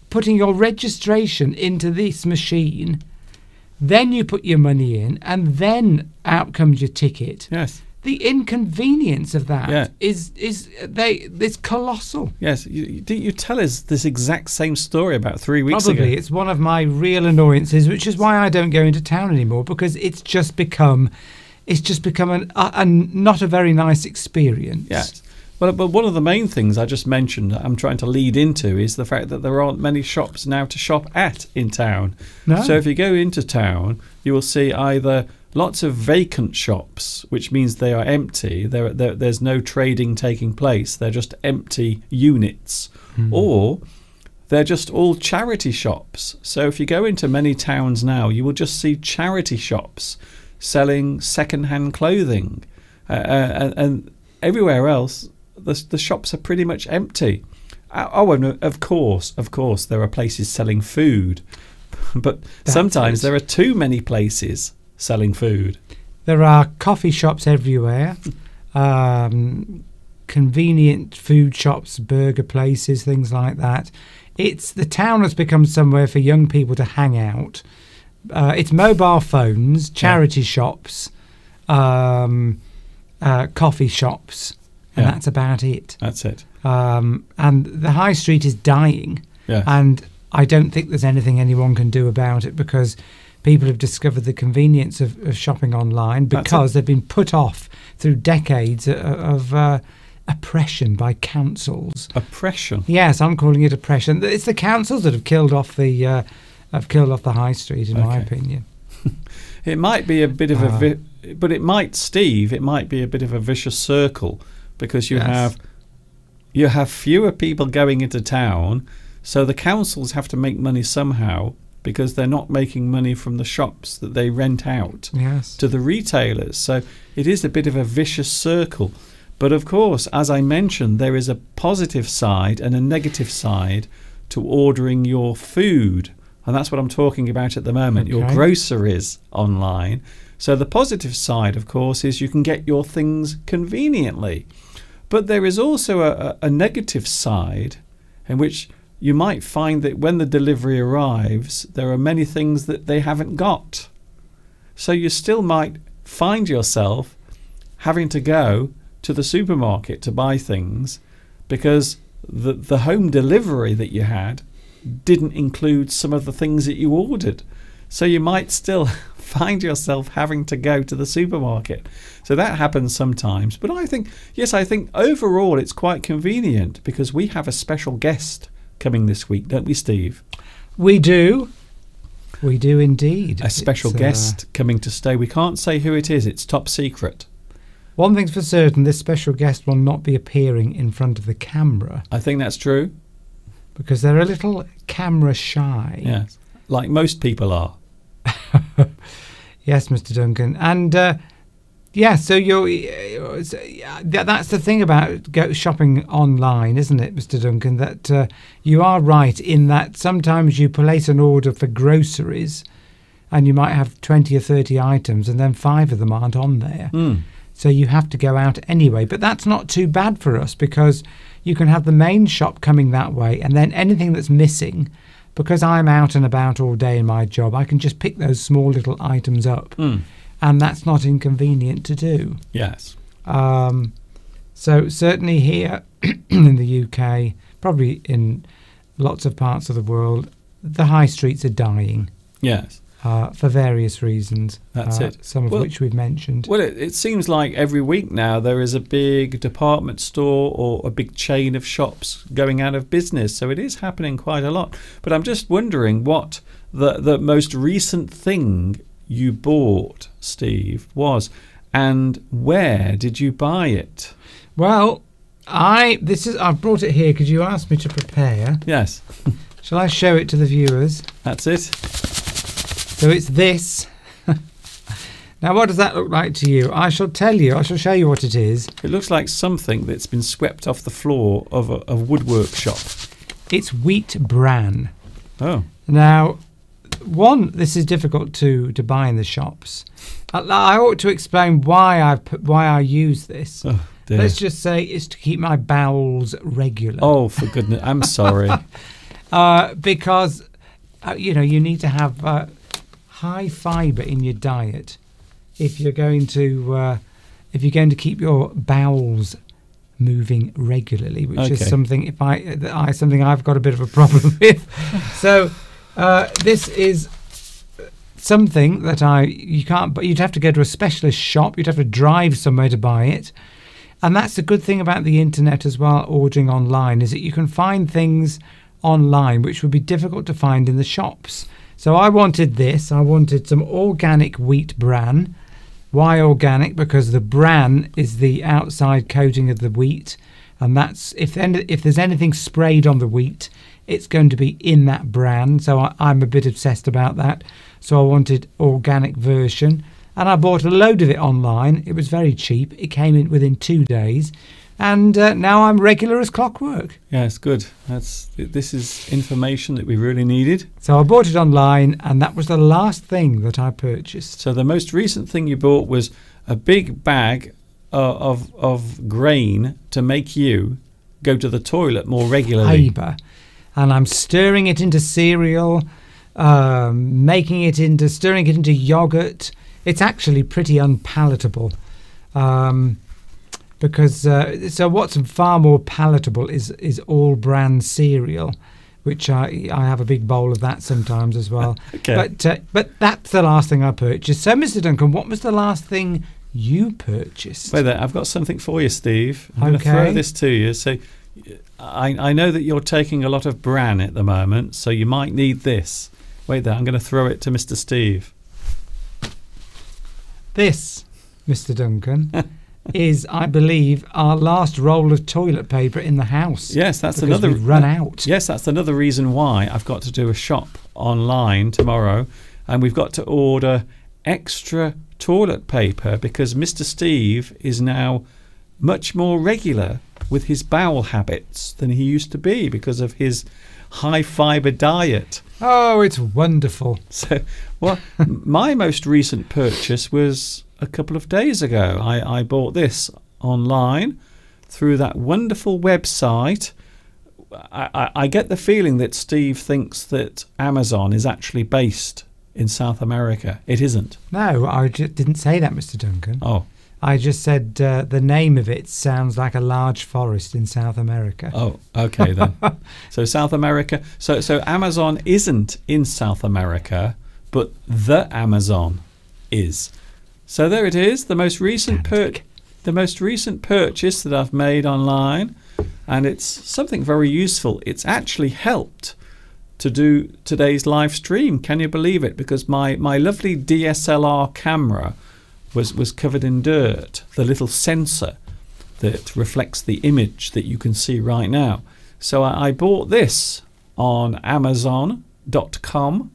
putting your registration into this machine. Then you put your money in, and then out comes your ticket. Yes. The inconvenience of that is colossal. Yes, you tell us this exact same story about 3 weeks ago. Probably, it's one of my real annoyances, which is why I don't go into town anymore, because it's just become not a very nice experience. Yes, but one of the main things I just mentioned, I'm trying to lead into, is the fact that there aren't many shops now to shop at in town. No. So if you go into town, you will see either lots of vacant shops, which means they are empty. There's no trading taking place. They're just empty units. Or they're just all charity shops. So if you go into many towns now, you will just see charity shops selling second-hand clothing. And everywhere else, the shops are pretty much empty. Oh, and of course, there are places selling food. But sometimes there are too many places selling food. There are coffee shops everywhere, convenient food shops, burger places, things like that. The town has become somewhere for young people to hang out. It's mobile phones, charity shops, coffee shops, and that's about it. That's it. And the high street is dying, and I don't think there's anything anyone can do about it, because people have discovered the convenience of shopping online, because they've been put off through decades of oppression by councils. Oppression? Yes, I'm calling it oppression. It's the councils that have killed off the high street, in my opinion. It might be a bit of a vicious circle, because you have fewer people going into town, so the councils have to make money somehow, because they're not making money from the shops that they rent out to the retailers. So it is a bit of a vicious circle. But of course, as I mentioned, there is a positive side and a negative side to ordering your food. And that's what I'm talking about at the moment, your groceries online. So the positive side, of course, is you can get your things conveniently. But there is also a negative side, in which you might find that when the delivery arrives, there are many things that they haven't got. So you still might find yourself having to go to the supermarket to buy things, because the home delivery that you had didn't include some of the things that you ordered. So you might still find yourself having to go to the supermarket. So that happens sometimes. But I think overall it's quite convenient, because we have a special guest coming this week, don't we, Steve? We do indeed. A special guest coming to stay. We can't say who it is. It's top secret. One thing's for certain, this special guest will not be appearing in front of the camera. I think that's true, because they're a little camera shy. Yes, like most people are. Yes, Mr. Duncan. And yeah, so you're that's the thing about shopping online, isn't it, Mr. Duncan? That you are right in that sometimes you place an order for groceries, and you might have 20 or 30 items, and then 5 of them aren't on there. Mm. So you have to go out anyway. But that's not too bad for us, because you can have the main shop coming that way, and then anything that's missing, because I'm out and about all day in my job, I can just pick those small little items up. Mm. And that's not inconvenient to do. Yes. So certainly here in the UK, probably in lots of parts of the world, the high streets are dying. Yes. For various reasons. That's it. Some of which we've mentioned. Well, it seems like every week now there is a big department store or a big chain of shops going out of business. So it is happening quite a lot. But I'm just wondering what the most recent thing you bought, Steve, was, and where did you buy it? Well, I've brought it here because you asked me to prepare. Yes. Shall I show it to the viewers? That's it. So it's this. Now, what does that look like to you? I shall show you what it is. It looks like something that's been swept off the floor of a woodwork shop. It's wheat bran. Oh. Now, one, this is difficult to buy in the shops. I ought to explain why I use this. Oh, dear. Let's just say it's to keep my bowels regular. Oh, for goodness. I'm sorry. Because, you know, you need to have... high fibre in your diet if you're going to keep your bowels moving regularly, which is something something I've got a bit of a problem with. So this is something that you can't. But you'd have to go to a specialist shop. You'd have to drive somewhere to buy it, and that's the good thing about the internet as well. Ordering online is that you can find things online which would be difficult to find in the shops. So I wanted this. I wanted some organic wheat bran. Why organic? Because the bran is the outside coating of the wheat, and that's if there's anything sprayed on the wheat, it's going to be in that bran. So I'm a bit obsessed about that. So I wanted organic version, and I bought a load of it online. It was very cheap. It came in within 2 days, and now I'm regular as clockwork. Yes, good. This is information that we really needed. So I bought it online, and that was the last thing that I purchased. So the most recent thing you bought was a big bag of grain to make you go to the toilet more regularly. Fibre. And I'm stirring it into cereal, stirring it into yoghurt. It's actually pretty unpalatable. Because so what's far more palatable is all bran cereal, which I have a big bowl of that sometimes as well. Okay. But that's the last thing I purchased. So, Mr. Duncan, what was the last thing you purchased? Wait there, I've got something for you, Steve. I'm going to throw this to you. So I know that you're taking a lot of bran at the moment, so you might need this. Wait there, I'm going to throw it to Mr. Steve. This, Mr. Duncan. Is, I believe, our last roll of toilet paper in the house. Yes, that's another. We've run out. Yes, that's another reason why I've got to do a shop online tomorrow, and we've got to order extra toilet paper because Mr. Steve is now much more regular with his bowel habits than he used to be because of his high fibre diet. Oh, it's wonderful. So, well, my most recent purchase was a couple of days ago. I bought this online through that wonderful website. I get the feeling that Steve thinks that Amazon is actually based in South America. It isn't. No, I just didn't say that, Mr. Duncan. Oh. I just said the name of it sounds like a large forest in South America. Oh, okay then. So South America. So Amazon isn't in South America, but the Amazon is. So there it is, the most recent purchase that I've made online, and it's something very useful. It's actually helped to do today's live stream. Can you believe it? Because my lovely DSLR camera was covered in dirt, the little sensor that reflects the image that you can see right now. So I bought this on Amazon.com.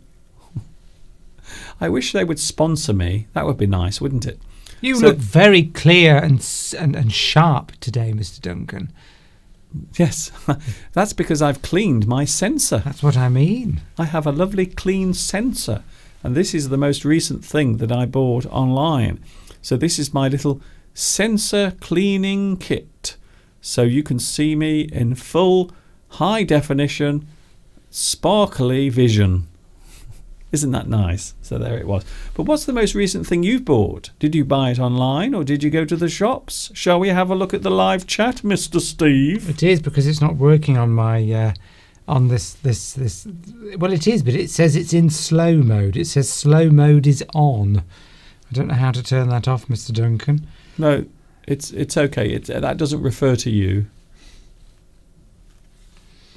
I wish they would sponsor me. That would be nice, wouldn't it? You look very clear and sharp today, Mr. Duncan. Yes, that's because I've cleaned my sensor. That's what I mean. I have a lovely clean sensor, and this is the most recent thing that I bought online. So this is my little sensor cleaning kit. So you can see me in full high definition sparkly vision. Isn't that nice? So there it was. But what's the most recent thing you've bought? Did you buy it online or did you go to the shops? Shall we have a look at the live chat, Mr. Steve? It is, because it's not working on my on this. Well, it is, but it says it's in slow mode. It says slow mode is on. I don't know how to turn that off, Mr. Duncan. No, it's okay. That doesn't refer to you.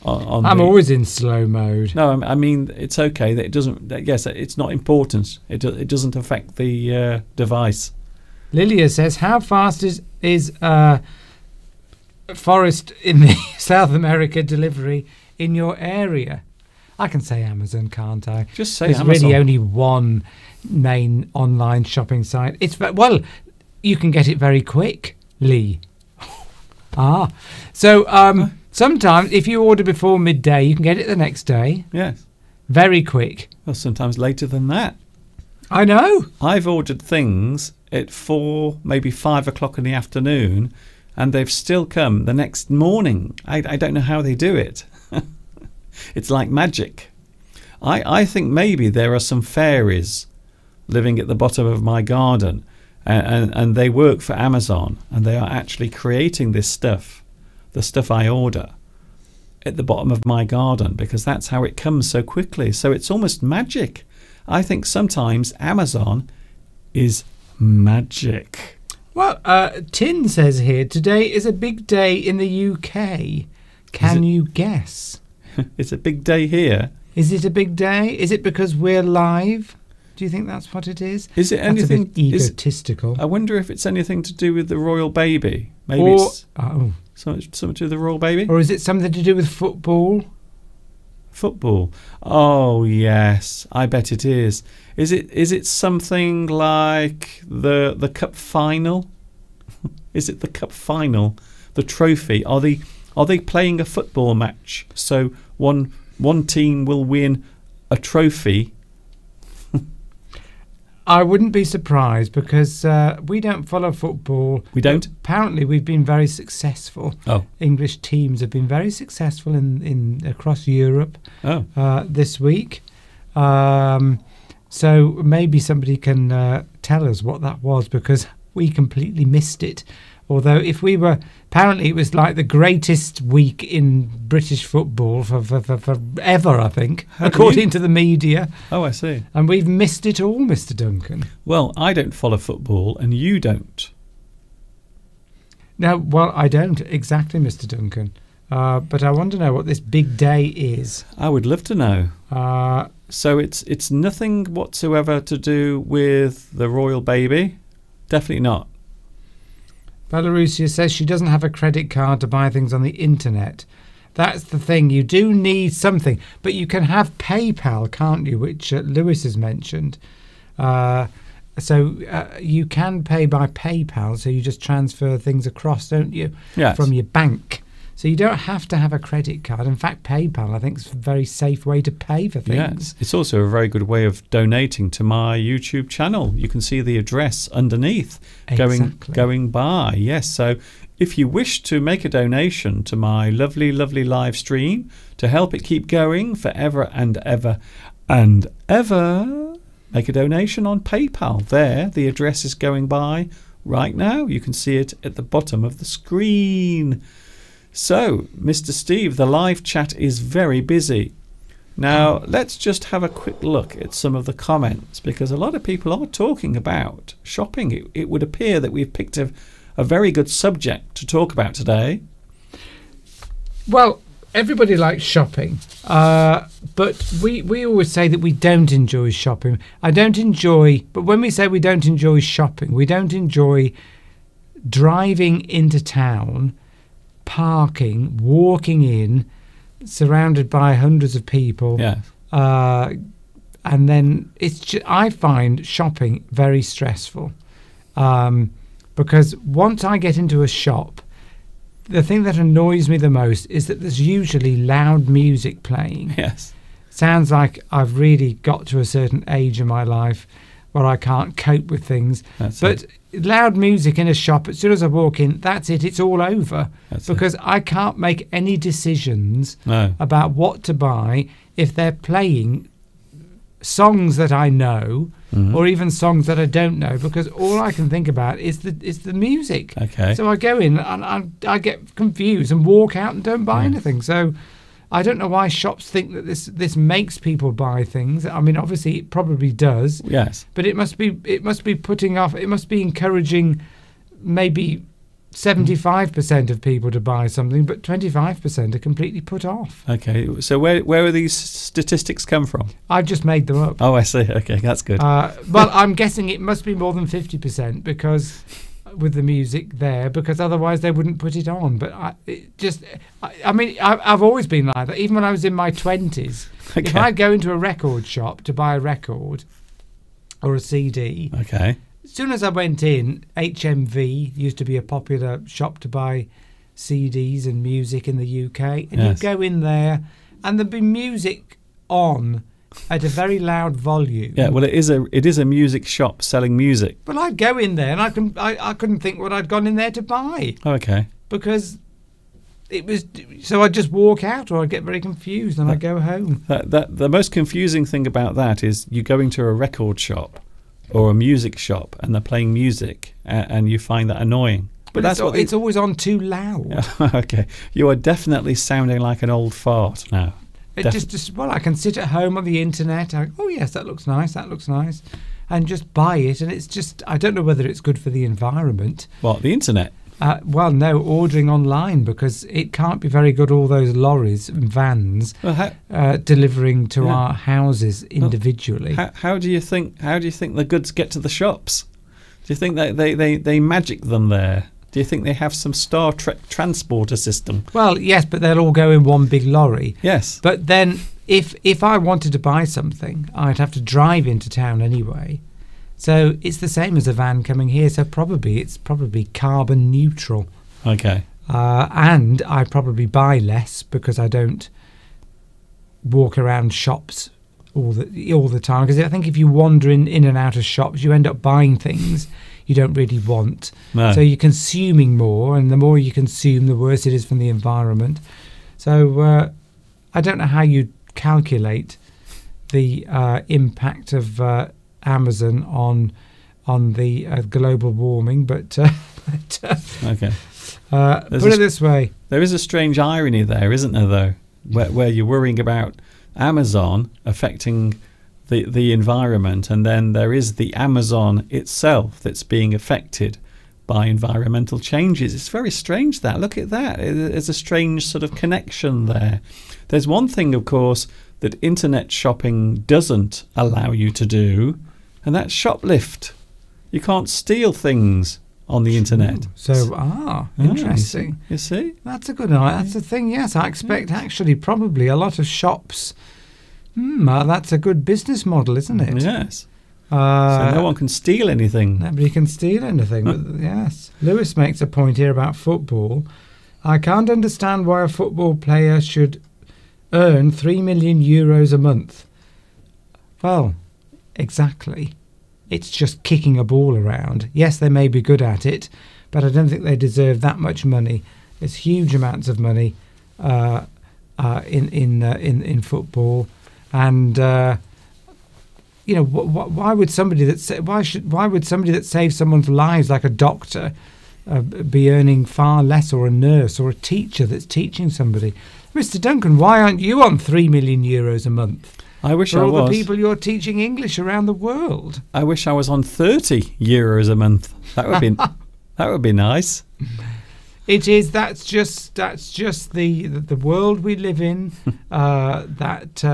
I'm always in slow mode. No, I mean, it's okay that it doesn't. Yes, it's not important. It doesn't affect the device. Lilia says, "How fast is Forest in the South America delivery in your area?" I can say Amazon, can't I? Just say Amazon. There's really only one main online shopping site. It's well, you can get it very quickly. Sometimes, if you order before midday, you can get it the next day. Yes. Very quick. Well, sometimes later than that. I know. I've ordered things at 4, maybe 5 o'clock in the afternoon, and they've still come the next morning. I don't know how they do it. It's like magic. I think maybe there are some fairies living at the bottom of my garden, and they work for Amazon, and they are actually creating this stuff. The stuff I order at the bottom of my garden, because that's how it comes so quickly. So it's almost magic. I think sometimes Amazon is magic. Well, Tin says here, today is a big day in the UK. Can you guess? It's a big day here. Is it a big day? Is it because we're live? Do you think that's what it is? Is it anything? That's a bit egotistical. I wonder if it's anything to do with the royal baby. Maybe it's... Oh. Something to do with the royal baby? Or is it something to do with football? Football. Oh, yes. I bet it is. Is it something like the cup final? Is it the cup final? The trophy? Are they playing a football match? So one team will win a trophy. I wouldn't be surprised, because we don't follow football. We don't? Apparently we've been very successful. Oh. English teams have been very successful in across Europe this week. So maybe somebody can tell us what that was, because we completely missed it. Although if we were... Apparently it was like the greatest week in British football for ever, I think, according to the media. Oh, I see. And we've missed it all, Mr. Duncan. Well, I don't follow football, and you don't. No, well, I don't, exactly, Mr. Duncan. But I want to know what this big day is. I would love to know. So it's nothing whatsoever to do with the royal baby? Definitely not. Belarusia says she doesn't have a credit card to buy things on the internet. That's the thing. You do need something. But you can have PayPal, can't you, which Lewis has mentioned. So you can pay by PayPal. So you just transfer things across, don't you, yes, from your bank. So you don't have to have a credit card. In fact, PayPal, I think, is a very safe way to pay for things. Yes. It's also a very good way of donating to my YouTube channel. You can see the address underneath going by. Yes, so if you wish to make a donation to my lovely, lovely live stream to help it keep going forever and ever and ever, make a donation on PayPal. There, the address is going by right now. You can see it at the bottom of the screen. So, Mr. Steve, the live chat is very busy. Now, let's just have a quick look at some of the comments, because a lot of people are talking about shopping. It would appear that we've picked a very good subject to talk about today. Well, everybody likes shopping, but we always say that we don't enjoy shopping. I don't enjoy, but when we say we don't enjoy shopping, we don't enjoy driving into town, parking, walking in, surrounded by hundreds of people, yeah, And then it's just, I find shopping very stressful because once I get into a shop, the thing that annoys me the most is that there's usually loud music playing. Yes. Sounds like I've really got to a certain age in my life where I can't cope with things. That's but it. Loud music in a shop, as soon as I walk in, that's it, it's all over. That's because it. I can't make any decisions about what to buy if they're playing songs that I know or even songs that I don't know, because all I can think about is the music. Okay. So I go in and I get confused and walk out and don't buy anything. So I don't know why shops think that this makes people buy things. I mean, obviously it probably does. Yes. But it must be putting off, it must be encouraging maybe 75% of people to buy something, but 25% are completely put off. Okay, so where are these statistics come from? I've just made them up. Oh, I see. Okay, that's good. Well, I'm guessing it must be more than 50% because with the music there, because otherwise they wouldn't put it on. But I've always been like that. Even when I was in my 20s, okay. If I go into a record shop to buy a record or a CD, okay. As soon as I went in, HMV used to be a popular shop to buy CDs and music in the UK. And yes. You go in there and there'd be music on at a very loud volume. Yeah, well, it is a music shop selling music. Well, I'd go in there and I couldn't think what I'd gone in there to buy. Oh, okay. Because it was, so I'd just walk out or I'd get very confused and I'd go home. The most confusing thing about that is you go into a record shop or a music shop and they're playing music and you find that annoying. But that's what it's always on too loud. Okay. You are definitely sounding like an old fart now. It just well, I can sit at home on the internet. Oh yes, that looks nice, and just buy it. And it's just, I don't know whether it's good for the environment. What, the internet? Well, no, ordering online, because it can't be very good, all those lorries and vans delivering to our houses individually. Well, how do you think the goods get to the shops? Do you think that they magic them there? Do you think they have some Star Trek transporter system? Well, yes, but they'll all go in one big lorry. Yes. But then if I wanted to buy something, I'd have to drive into town anyway. So it's the same as a van coming here. So probably it's carbon neutral. Okay. And I probably buy less because I don't walk around shops all the time. Because I think if you wander in and out of shops, you end up buying things you don't really want. No. So you're consuming more, and the more you consume, the worse it is for the environment. So I don't know how you calculate the impact of Amazon on the global warming, but okay. Put it this way: there is a strange irony there, isn't there? Though, where you're worrying about Amazon affecting the environment, and then there is the Amazon itself that's being affected by environmental changes. It's very strange that. Look at that. It's a strange sort of connection there. There's one thing, of course, that internet shopping doesn't allow you to do, and that's shoplift. You can't steal things on the internet. So, interesting. You see? That's a good idea. That's a thing, yes. I expect actually probably a lot of shops. That's a good business model, isn't it? Yes. So no one can steal anything. Nobody can steal anything, but yes. Lewis makes a point here about football. I can't understand why a football player should earn €3 million a month. Well, exactly. It's just kicking a ball around. Yes, they may be good at it, but I don't think they deserve that much money. It's huge amounts of money in football, and you know, why would somebody that why would somebody that saves someone's lives, like a doctor, be earning far less, or a nurse, or a teacher that's teaching somebody? Mr. Duncan, why aren't you on €3 million a month? I wish I was. For all the people you're teaching English around the world. I wish I was on €30 a month. That would be that would be nice. It is. That's just the world we live in that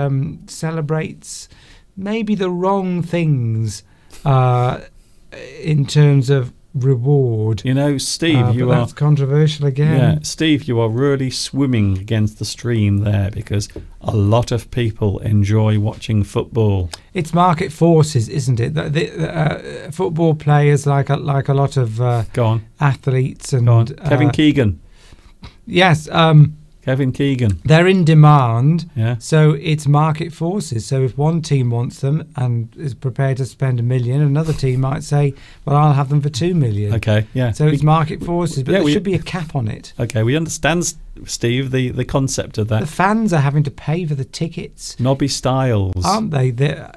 celebrates maybe the wrong things in terms of reward. You know, Steve, you are... that's controversial again. Yeah, Steve, you are really swimming against the stream there, because a lot of people enjoy watching football. It's market forces, isn't it? The football players, like a lot of athletes and... Go on. Kevin Keegan. Yes, Kevin Keegan. They're in demand, yeah. So it's market forces. So if one team wants them and is prepared to spend $1 million, another team might say, well, I'll have them for $2 million. Okay, yeah. So it's market forces, but yeah, there should be a cap on it. Okay, we understand, Steve, the concept of that. The fans are having to pay for the tickets. Nobby Stiles. Aren't they? They're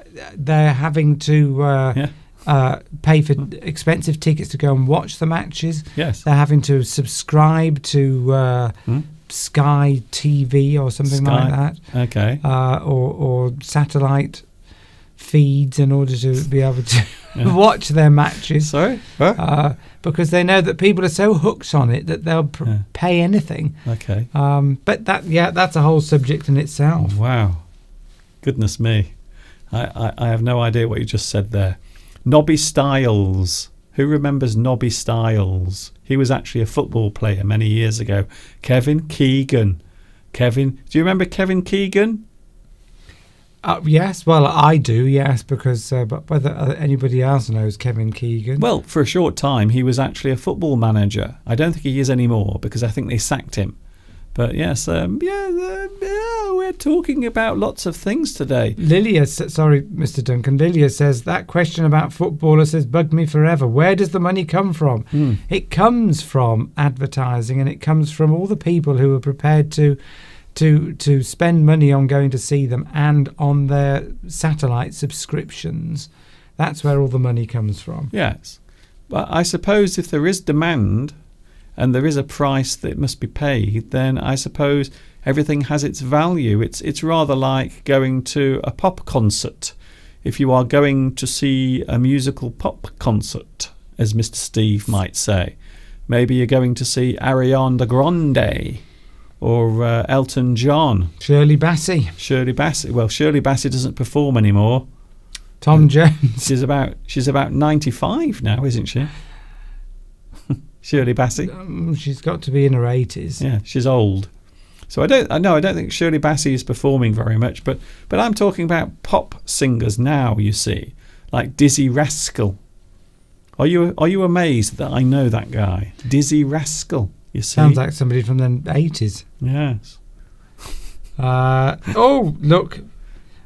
having to... pay for expensive tickets to go and watch the matches. Yes. They're having to subscribe to... Sky TV or something like that. Okay. Or satellite feeds in order to be able to watch their matches. Sorry? Huh? Because they know that people are so hooked on it that they'll pay anything. Okay. But that, yeah, that's a whole subject in itself. Oh, wow. Goodness me. I have no idea what you just said there. Nobby Stiles. Who remembers Nobby Stiles? He was actually a football player many years ago. Kevin Keegan. Kevin, do you remember Kevin Keegan? Yes, well, I do, yes, because but whether anybody else knows Kevin Keegan. Well, for a short time, he was actually a football manager. I don't think he is anymore, because I think they sacked him. But yes, we're talking about lots of things today. Lilia, sorry, Mr. Duncan, Lilia says, that question about footballers has bugged me forever. Where does the money come from? Mm. It comes from advertising, and it comes from all the people who are prepared to spend money on going to see them and on their satellite subscriptions. That's where all the money comes from. Yes. But I suppose if there is demand... and there is a price that must be paid, then I suppose everything has its value. It's rather like going to a pop concert. If you are going to see a musical pop concert, as Mr. Steve might say, maybe you're going to see Ariana Grande or Elton John. Shirley Bassey. Shirley Bassey. Well, Shirley Bassey doesn't perform anymore. Tom Jones. She's about 95 now, isn't she? Shirley Bassey. She's got to be in her 80s. Yeah, she's old. So I don't think Shirley Bassey is performing very much. But I'm talking about pop singers now. You see, like Dizzy Rascal. Are you amazed that I know that guy, Dizzy Rascal? You see, sounds like somebody from the 80s. Yes. Oh look,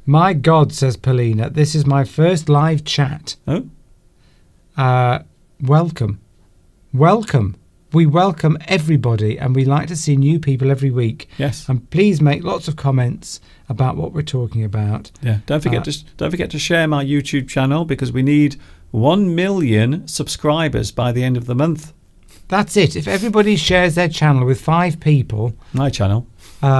my God, says Paulina. This is my first live chat. Oh. Welcome. Welcome. We welcome everybody, and we like to see new people every week. Yes. And please make lots of comments about what we're talking about. Yeah. Don't forget to share my YouTube channel, because we need 1 million subscribers by the end of the month. That's it. If everybody shares their channel with 5 people, my channel,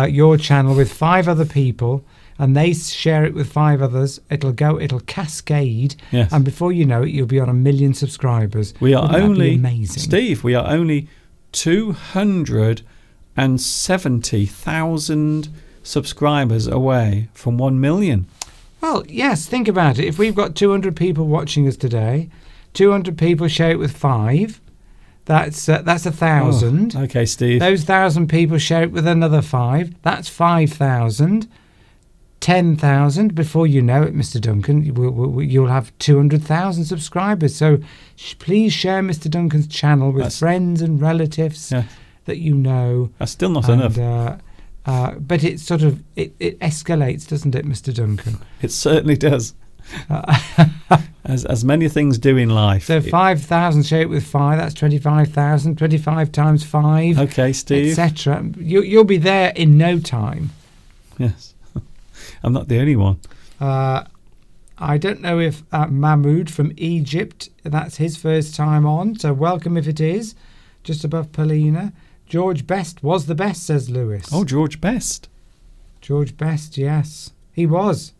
your channel with 5 other people, and they share it with 5 others, it'll cascade. Yes. And before you know it, you'll be on 1 million subscribers. We are only, amazing. Steve, we are only 270,000 subscribers away from 1 million. Well, yes, think about it. If we've got 200 people watching us today, 200 people share it with 5, that's 1,000. Oh, okay, Steve. Those 1,000 people share it with another 5, that's 5,000. 10,000. Before you know it, Mr. Duncan, you'll have 200,000 subscribers. So please share Mr. Duncan's channel with friends and relatives that you know. That's still not enough. But it sort of it escalates, doesn't it, Mr. Duncan? It certainly does. As many things do in life. So 5,000 share it with 5. That's 25,000. 25 times 5. Okay, Steve. Etc. You'll be there in no time. Yes. I'm not the only one. I don't know if Mahmoud from Egypt, that's his first time on, so welcome if it is. Just above Paulina. George Best was the best, says Lewis. Oh, George Best. George Best, yes. He was.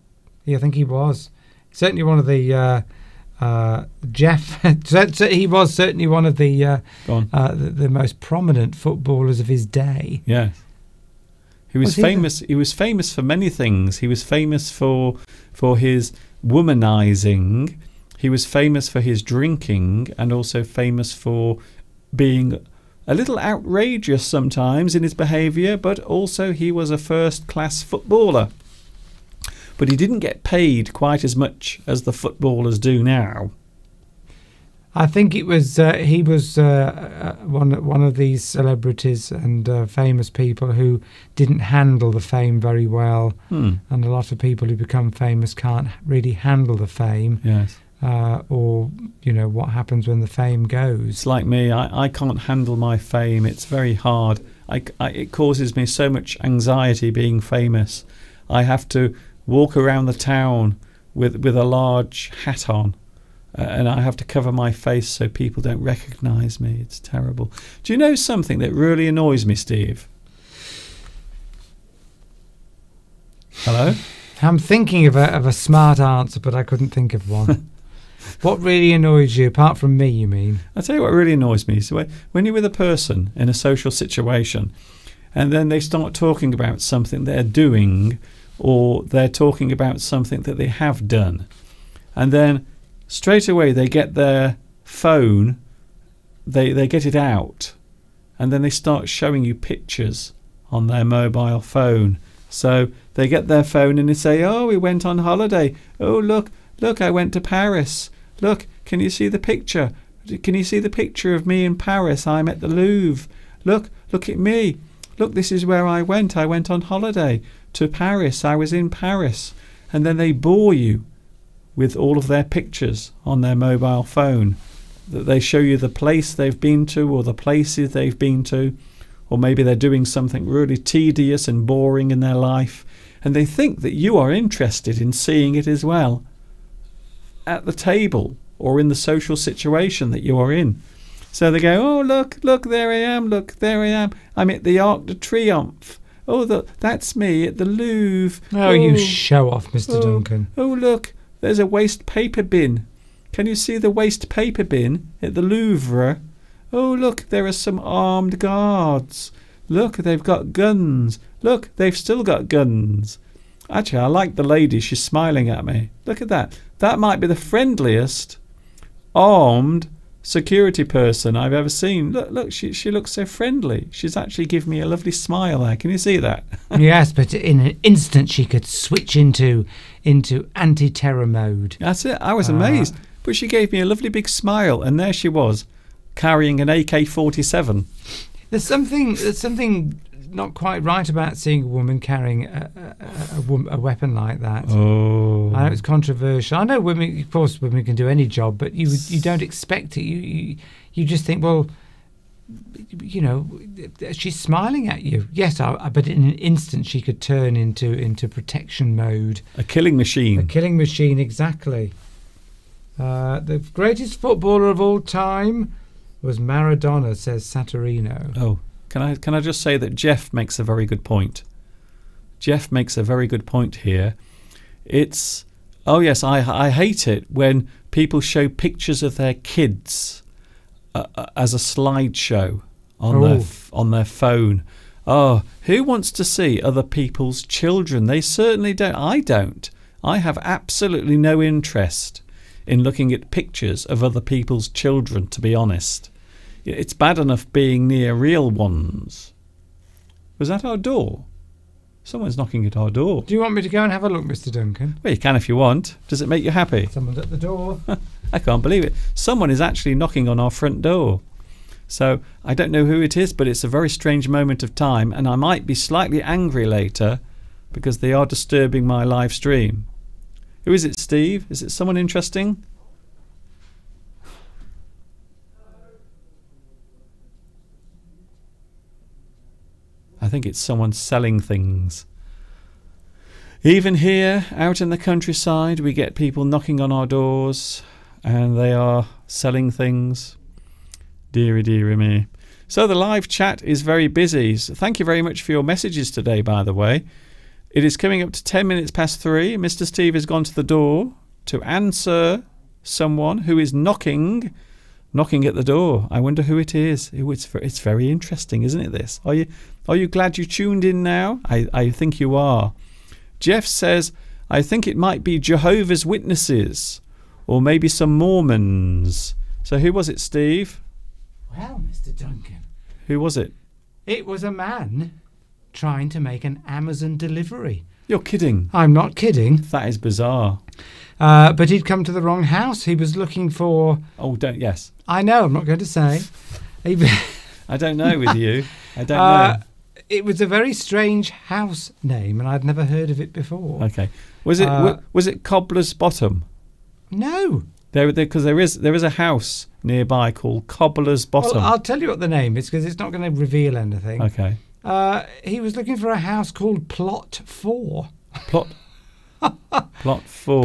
Yeah, I think he was. Certainly one of the... Jeff, he was certainly one of the most prominent footballers of his day. Yeah. He was famous. He was famous for many things. He was famous for his womanizing. He was famous for his drinking and also famous for being a little outrageous sometimes in his behaviour, but also he was a first-class footballer. But he didn't get paid quite as much as the footballers do now. I think it was he was one of these celebrities and famous people who didn't handle the fame very well, and a lot of people who become famous can't really handle the fame. Yes. Or you know what happens when the fame goes. It's like me. I can't handle my fame. It's very hard. It causes me so much anxiety being famous. I have to walk around the town with a large hat on. And I have to cover my face so people don't recognise me. It's terrible. Do you know something that really annoys me, Steve? Hello? I'm thinking of a smart answer, but I couldn't think of one. What really annoys you, apart from me, you mean? I'll tell you what really annoys me. So when you're with a person in a social situation and then they start talking about something they're doing or they're talking about something that they have done, and then straight away they get their phone, they get it out, and then they start showing you pictures on their mobile phone. So they get their phone and they say, oh, we went on holiday. Oh, look, I went to Paris. Look, can you see the picture? Can you see the picture of me in Paris? I'm at the Louvre. Look at me. Look, this is where I went. I went on holiday to Paris. I was in Paris. And then they bore you with all of their pictures on their mobile phone. That they show you the place they've been to or the places they've been to, or maybe they're doing something really tedious and boring in their life, and they think that you are interested in seeing it as well at the table or in the social situation that you are in. So they go, oh, look, there I am, I'm at the Arc de Triomphe. Oh, that's me at the Louvre. Oh, you show off, Mr. Duncan. Oh, look. There's a waste paper bin. Can you see the waste paper bin at the Louvre? Oh, look, there are some armed guards. Look, they've got guns. Look, they've still got guns. Actually, I like the lady. She's smiling at me. Look at that. That might be the friendliest armed security person I've ever seen. Look, she looks so friendly. She's actually given me a lovely smile there. Can you see that? Yes, but in an instant she could switch into anti-terror mode. That's it. I was amazed. But she gave me a lovely big smile, and there she was, carrying an AK-47. There's something not quite right about seeing a woman carrying a weapon like that. Oh, I know it's controversial. I know women, of course, women can do any job, but you don't expect it. You just think, well, you know, she's smiling at you. Yes, but in an instant she could turn into protection mode. A killing machine. A killing machine, exactly. The greatest footballer of all time was Maradona, says Saturino. Oh. Can I just say that Jeff makes a very good point. Jeff makes a very good point here. It's, oh yes, I hate it when people show pictures of their kids as a slideshow on their phone. Oh, who wants to see other people's children? They certainly don't. I don't. I have absolutely no interest in looking at pictures of other people's children, to be honest. It's bad enough being near real ones. Was that our door? Someone's knocking at our door. Do you want me to go and have a look, Mr. Duncan? Well, you can if you want. Does it make you happy? Someone's at the door. I can't believe it. Someone is actually knocking on our front door. So I don't know who it is, but it's a very strange moment of time, and I might be slightly angry later because they are disturbing my live stream. Who is it, Steve? Is it someone interesting? I think it's someone selling things. Even here, out in the countryside, we get people knocking on our doors and they are selling things. Deary, deary me. So the live chat is very busy. So thank you very much for your messages today, by the way. It is coming up to 10 minutes past 3. Mr. Steve has gone to the door to answer someone who is knocking at the door. I wonder who it is. It's very interesting, isn't it, this? Are you glad you tuned in now? I think you are. Jeff says, I think it might be Jehovah's Witnesses or maybe some Mormons. So who was it, Steve? Well, Mr. Duncan. Who was it? It was a man trying to make an Amazon delivery. You're kidding. I'm not kidding. That is bizarre. But he'd come to the wrong house. He was looking for... Oh, don't... Yes. I know. I'm not going to say. I don't know with you. I don't know. It was a very strange house name, and I'd never heard of it before. Okay. Was it Cobbler's Bottom? No. Because there is a house nearby called Cobbler's Bottom. Well, I'll tell you what the name is because it's not going to reveal anything. Okay. He was looking for a house called Plot 4. Plot 4,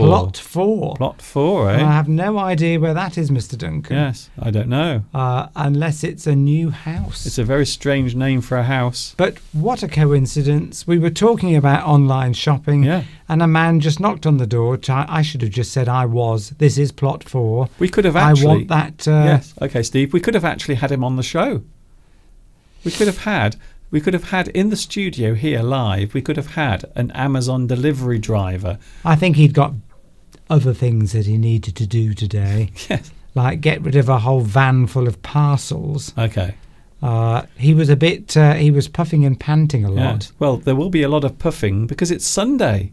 eh? And I have no idea where that is, Mr. Duncan. Yes, I don't know. Unless it's a new house. It's a very strange name for a house. But what a coincidence. We were talking about online shopping, yeah, and a man just knocked on the door. I should have just said, this is Plot 4. We could have actually... I want that... yes, okay, Steve, we could have actually had him on the show. We could have had in the studio here live, we could have had an Amazon delivery driver. I think he'd got other things that he needed to do today. Yes. Like get rid of a whole van full of parcels. Okay. He was a bit, he was puffing and panting a lot. Yeah. Well, there will be a lot of puffing because it's Sunday.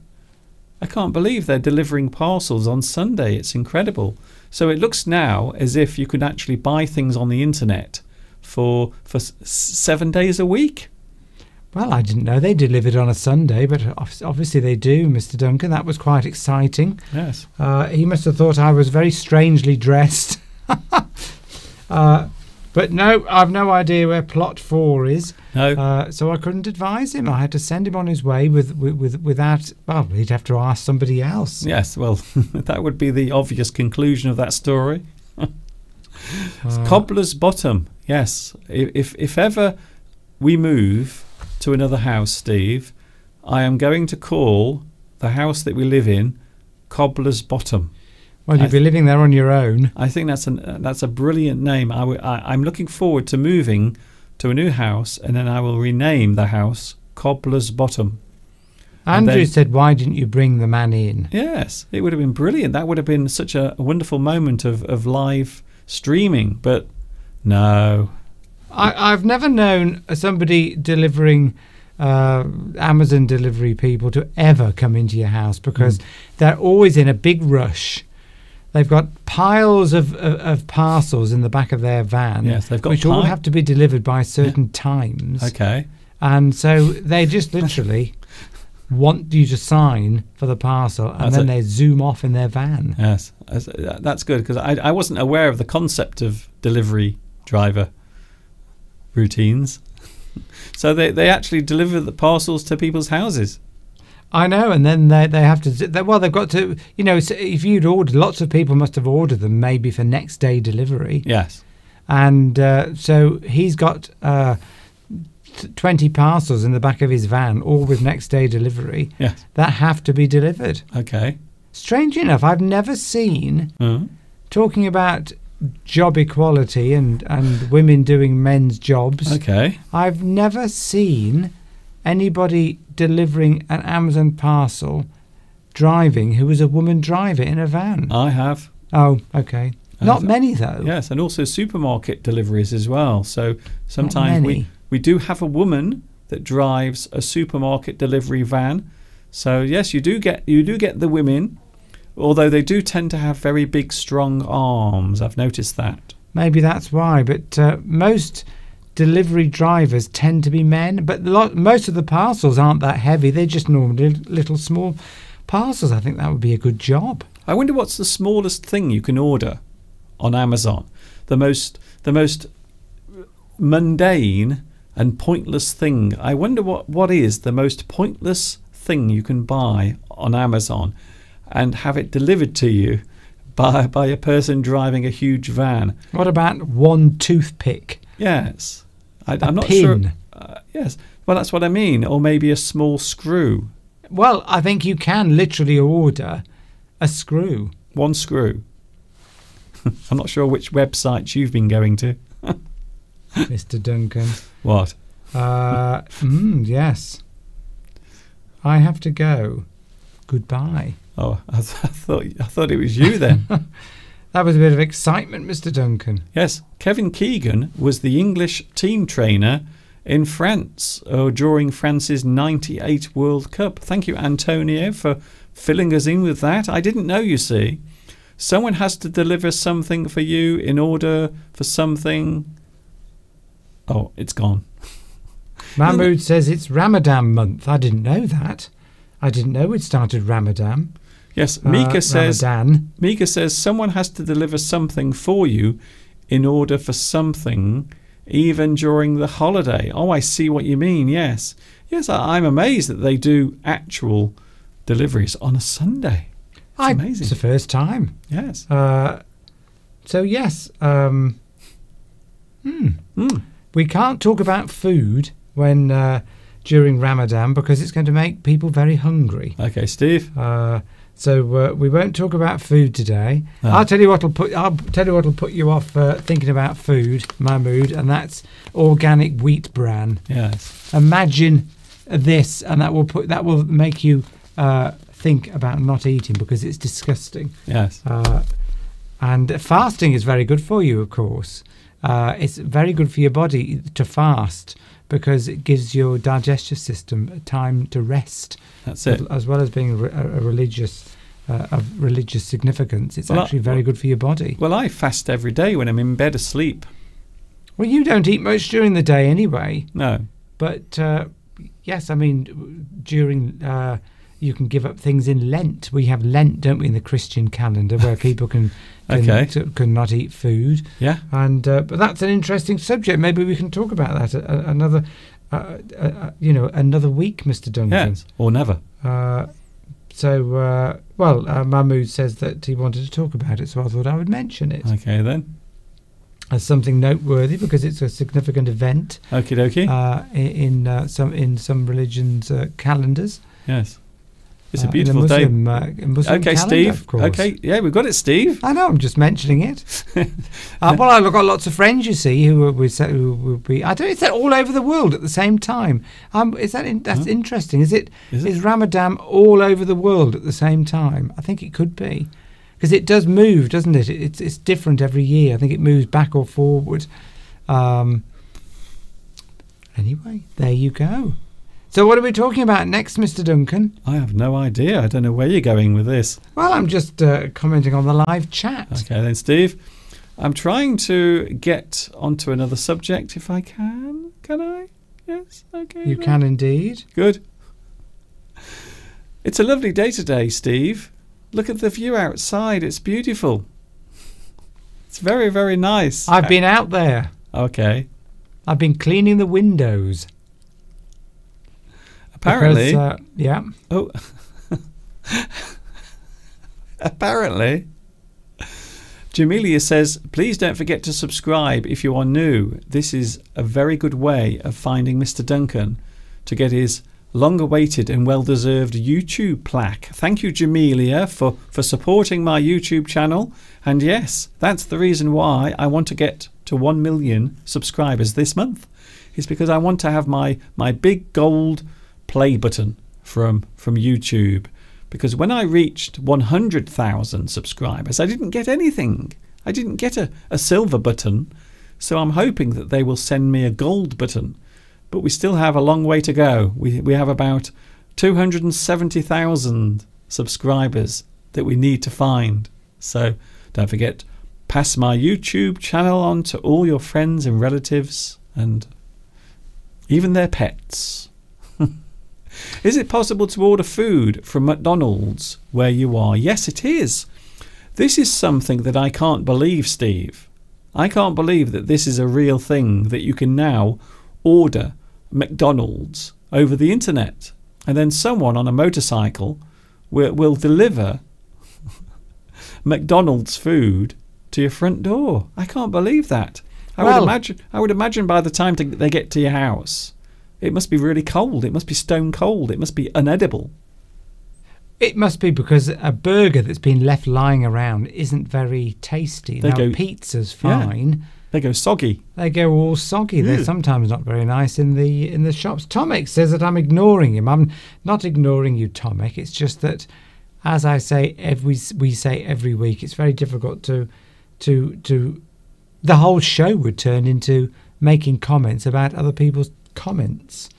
I can't believe they're delivering parcels on Sunday. It's incredible. So it looks now as if you could actually buy things on the internet for 7 days a week. Well, I didn't know they delivered on a Sunday, but obviously they do, Mr. Duncan. That was quite exciting. Yes. He must have thought I was very strangely dressed. But no, I've no idea where Plot 4 is. No. So I couldn't advise him. I had to send him on his way without... Well, he'd have to ask somebody else. Yes, well, that would be the obvious conclusion of that story. Cobbler's Bottom. Yes, if ever we move to another house, Steve, I am going to call the house that we live in Cobbler's Bottom. Well, you'll be living there on your own. I think that's a brilliant name. I'm looking forward to moving to a new house, and then I will rename the house Cobbler's Bottom. Andrew said, why didn't you bring the man in? Yes, it would have been brilliant. That would have been such a wonderful moment of live streaming, but... No. I've never known somebody delivering, Amazon delivery people to ever come into your house because they're always in a big rush. They've got piles of parcels in the back of their van, yes, they've got which all have to be delivered by certain times. Okay. And so they just literally want you to sign for the parcel and then they zoom off in their van. Yes, that's good because I wasn't aware of the concept of delivery driver routines. So they actually deliver the parcels to people's houses. I know, and then they have to... Well, they've got to... You know, so if you'd ordered... Lots of people must have ordered them maybe for next day delivery. Yes. And so he's got 20 parcels in the back of his van, all with next day delivery, yes, that have to be delivered. Okay. Strange enough, I've never seen... Talking about... job equality and women doing men's jobs. Okay. I've never seen anybody delivering an Amazon parcel driving who was a woman driver in a van. I have. Oh, okay. Not many though. Yes, and also supermarket deliveries as well. So sometimes we do have a woman that drives a supermarket delivery van. So yes, you do get the women. Although they do tend to have very big, strong arms. I've noticed that. Maybe that's why. But most delivery drivers tend to be men. But most of the parcels aren't that heavy. They're just normally little small parcels. I think that would be a good job. I wonder what's the smallest thing you can order on Amazon. The most mundane and pointless thing. I wonder what is the most pointless thing you can buy on Amazon and have it delivered to you by a person driving a huge van. What about one toothpick? Yes. I'm not sure. Yes. Well, that's what I mean. Or maybe a small screw. Well, I think you can literally order a screw. One screw. I'm not sure which websites you've been going to. Mr. Duncan. What? Yes. I have to go. Goodbye. Oh, I thought it was you then. That was a bit of excitement, Mr. Duncan. Yes, Kevin Keegan was the English team trainer in France during France's '98 World Cup. Thank you, Antonio, for filling us in with that. I didn't know, you see. Someone has to deliver something for you in order for something. Oh, it's gone. Mahmoud says it's Ramadan month. I didn't know that. I didn't know it started Ramadan. Yes, Mika says. Ramadan. Mika says someone has to deliver something for you, in order for something, even during the holiday. Oh, I see what you mean. Yes, yes, I'm amazed that they do actual deliveries on a Sunday. It's amazing. It's the first time. Yes. So yes. We can't talk about food when during Ramadan because it's going to make people very hungry. Okay, Steve. So we won't talk about food today. No. I'll tell you what'll put you off thinking about food, Mahmoud, and that's organic wheat bran. Yes. Imagine this, and that will make you think about not eating because it's disgusting. Yes. And fasting is very good for you, of course. It's very good for your body to fast because it gives your digestive system time to rest. That's it. As well as being of religious significance, it's actually very good for your body. Well, I fast every day when I'm in bed asleep. Well, you don't eat much during the day anyway. No. But yes, I mean, during you can give up things in Lent. We have Lent, don't we, in the Christian calendar, where people can not eat food. Yeah. And but that's an interesting subject. Maybe we can talk about that another week, Mr. Duncan. Yes, or never. So Mahmoud says that he wanted to talk about it, so I thought I would mention it. Okay, then. As something noteworthy because it's a significant event. Okie dokie. In some religions' calendars. Yes. It's a beautiful day. Okay, Steve. Okay, yeah, we've got it, Steve. I know. I'm just mentioning it. Well, I've got lots of friends, you see, who will be. I don't. It's all over the world at the same time. That's interesting. Is Ramadan all over the world at the same time? I think it could be, because it does move, doesn't it? It's different every year. I think it moves back or forward. Anyway, there you go. So what are we talking about next, Mr. Duncan? I have no idea. I don't know where you're going with this. Well, I'm just commenting on the live chat. Okay, then, Steve. I'm trying to get onto another subject if I can. Can I? Yes, okay. You can indeed. Good. It's a lovely day today, Steve. Look at the view outside. It's beautiful. It's very, very nice. I've been out there. Okay. I've been cleaning the windows. Apparently, because, yeah. Oh, apparently, Jamelia says, please don't forget to subscribe if you are new. This is a very good way of finding Mr. Duncan to get his long-awaited and well-deserved YouTube plaque. Thank you, Jamelia, for supporting my YouTube channel. And yes, that's the reason why I want to get to 1 million subscribers this month. It's because I want to have my big gold play button from YouTube, because when I reached 100,000 subscribers, I didn't get anything. I didn't get a silver button, so I'm hoping that they will send me a gold button. But we still have a long way to go. We have about 270,000 subscribers that we need to find. So don't forget, pass my YouTube channel on to all your friends and relatives and even their pets. Is it possible to order food from McDonald's where you are? Yes, it is. This is something that I can't believe, Steve. I can't believe that this is a real thing, that you can now order McDonald's over the internet. And then someone on a motorcycle will deliver McDonald's food to your front door. I can't believe that. I would imagine by the time they get to your house, it must be really cold. It must be stone cold. It must be unedible. It must be, because a burger that's been left lying around isn't very tasty. Now, pizza's fine. Yeah. They go soggy. They go all soggy. They're sometimes not very nice in the shops. Tomek says that I'm ignoring him. I'm not ignoring you, Tomek. It's just that, as I say, we say every week, it's very difficult to the whole show would turn into making comments about other people's comments.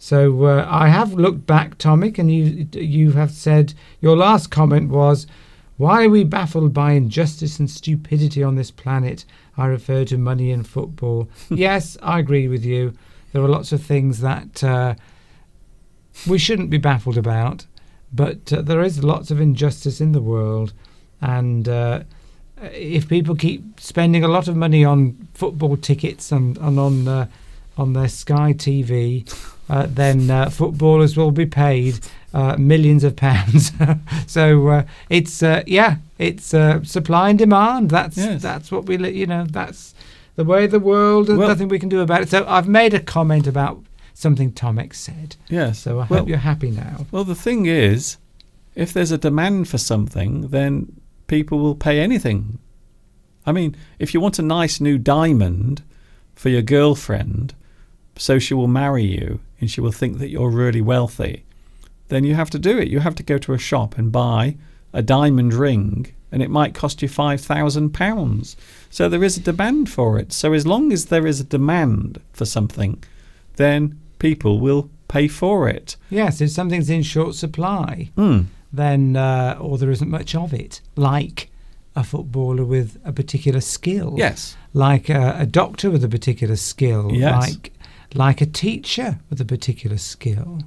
So I have looked back, Tomek, and you have said your last comment was, "Why are we baffled by injustice and stupidity on this planet? I refer to money and football." Yes, I agree with you. There are lots of things that we shouldn't be baffled about, but there is lots of injustice in the world, and if people keep spending a lot of money on football tickets and on their Sky TV, then footballers will be paid millions of pounds. So it's supply and demand. That's that's what we, you know, that's the way of the world. There's nothing we can do about it. So I've made a comment about something Tomek said. Yes. So I hope you're happy now. Well, the thing is, if there's a demand for something, then people will pay anything. I mean, if you want a nice new diamond for your girlfriend, so she will marry you and she will think that you're really wealthy, then you have to do it. You have to go to a shop and buy a diamond ring, and it might cost you £5,000. So there is a demand for it. So as long as there is a demand for something, then people will pay for it. Yes, if something's in short supply, then or there isn't much of it, like a footballer with a particular skill. Yes. Like a doctor with a particular skill. Yes. Like a teacher with a particular skill.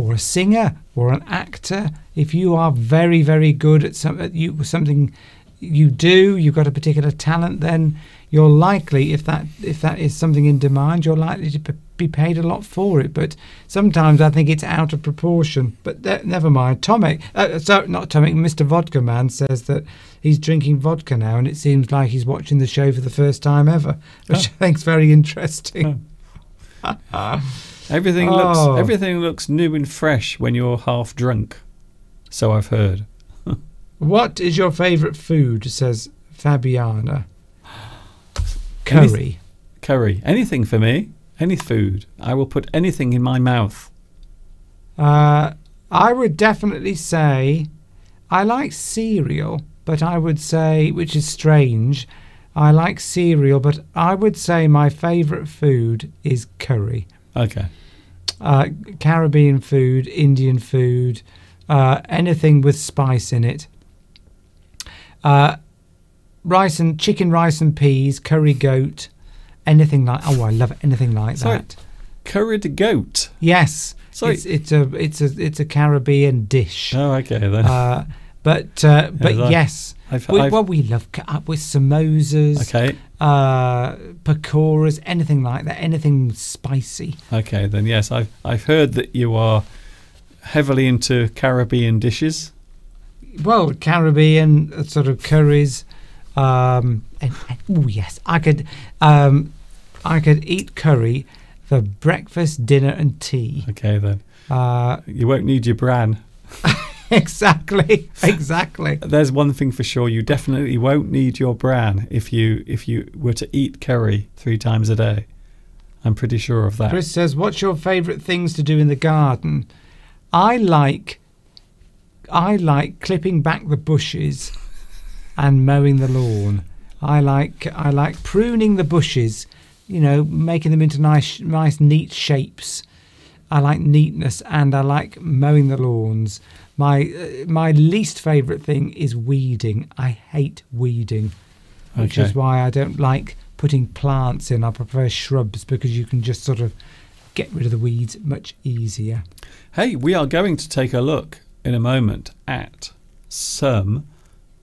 Or a singer or an actor. If you are very, very good at something you do, you've got a particular talent, then you're likely, if that is something in demand, you're likely to be paid a lot for it. But sometimes I think it's out of proportion. But never mind. Tomek, Mr. Vodka Man says that he's drinking vodka now, and it seems like he's watching the show for the first time ever, which I think's very interesting. Everything looks new and fresh when you're half drunk. So I've heard. What is your favourite food? Says Fabiana. Curry. Curry. Anything for me. Any food. I will put anything in my mouth. I would definitely say I like cereal, but I would say, which is strange, I like cereal, but I would say my favourite food is curry. Okay. Caribbean food, Indian food, anything with spice in it. Rice and chicken, rice and peas, curry goat, anything like. Oh, I love it, anything like that. Curried goat. Yes. Sorry. It's a Caribbean dish. Oh, okay then. We love up with samosas. Okay. Pakoras, anything like that, anything spicy. Okay then. Yes, I've heard that you are heavily into Caribbean dishes. Well, Caribbean sort of curries. Oh yes, I could eat curry for breakfast, dinner, and tea. Okay then. You won't need your bran. Exactly. Exactly. There's one thing for sure: you definitely won't need your bran if you were to eat curry 3 times a day. I'm pretty sure of that. Chris says, "What's your favourite things to do in the garden?" I like clipping back the bushes and mowing the lawn. I like pruning the bushes, you know, making them into nice neat shapes. I like neatness, and I like mowing the lawns. My least favourite thing is weeding. I hate weeding, which is why I don't like putting plants in. I prefer shrubs, because you can just sort of get rid of the weeds much easier. Hey, we are going to take a look in a moment at some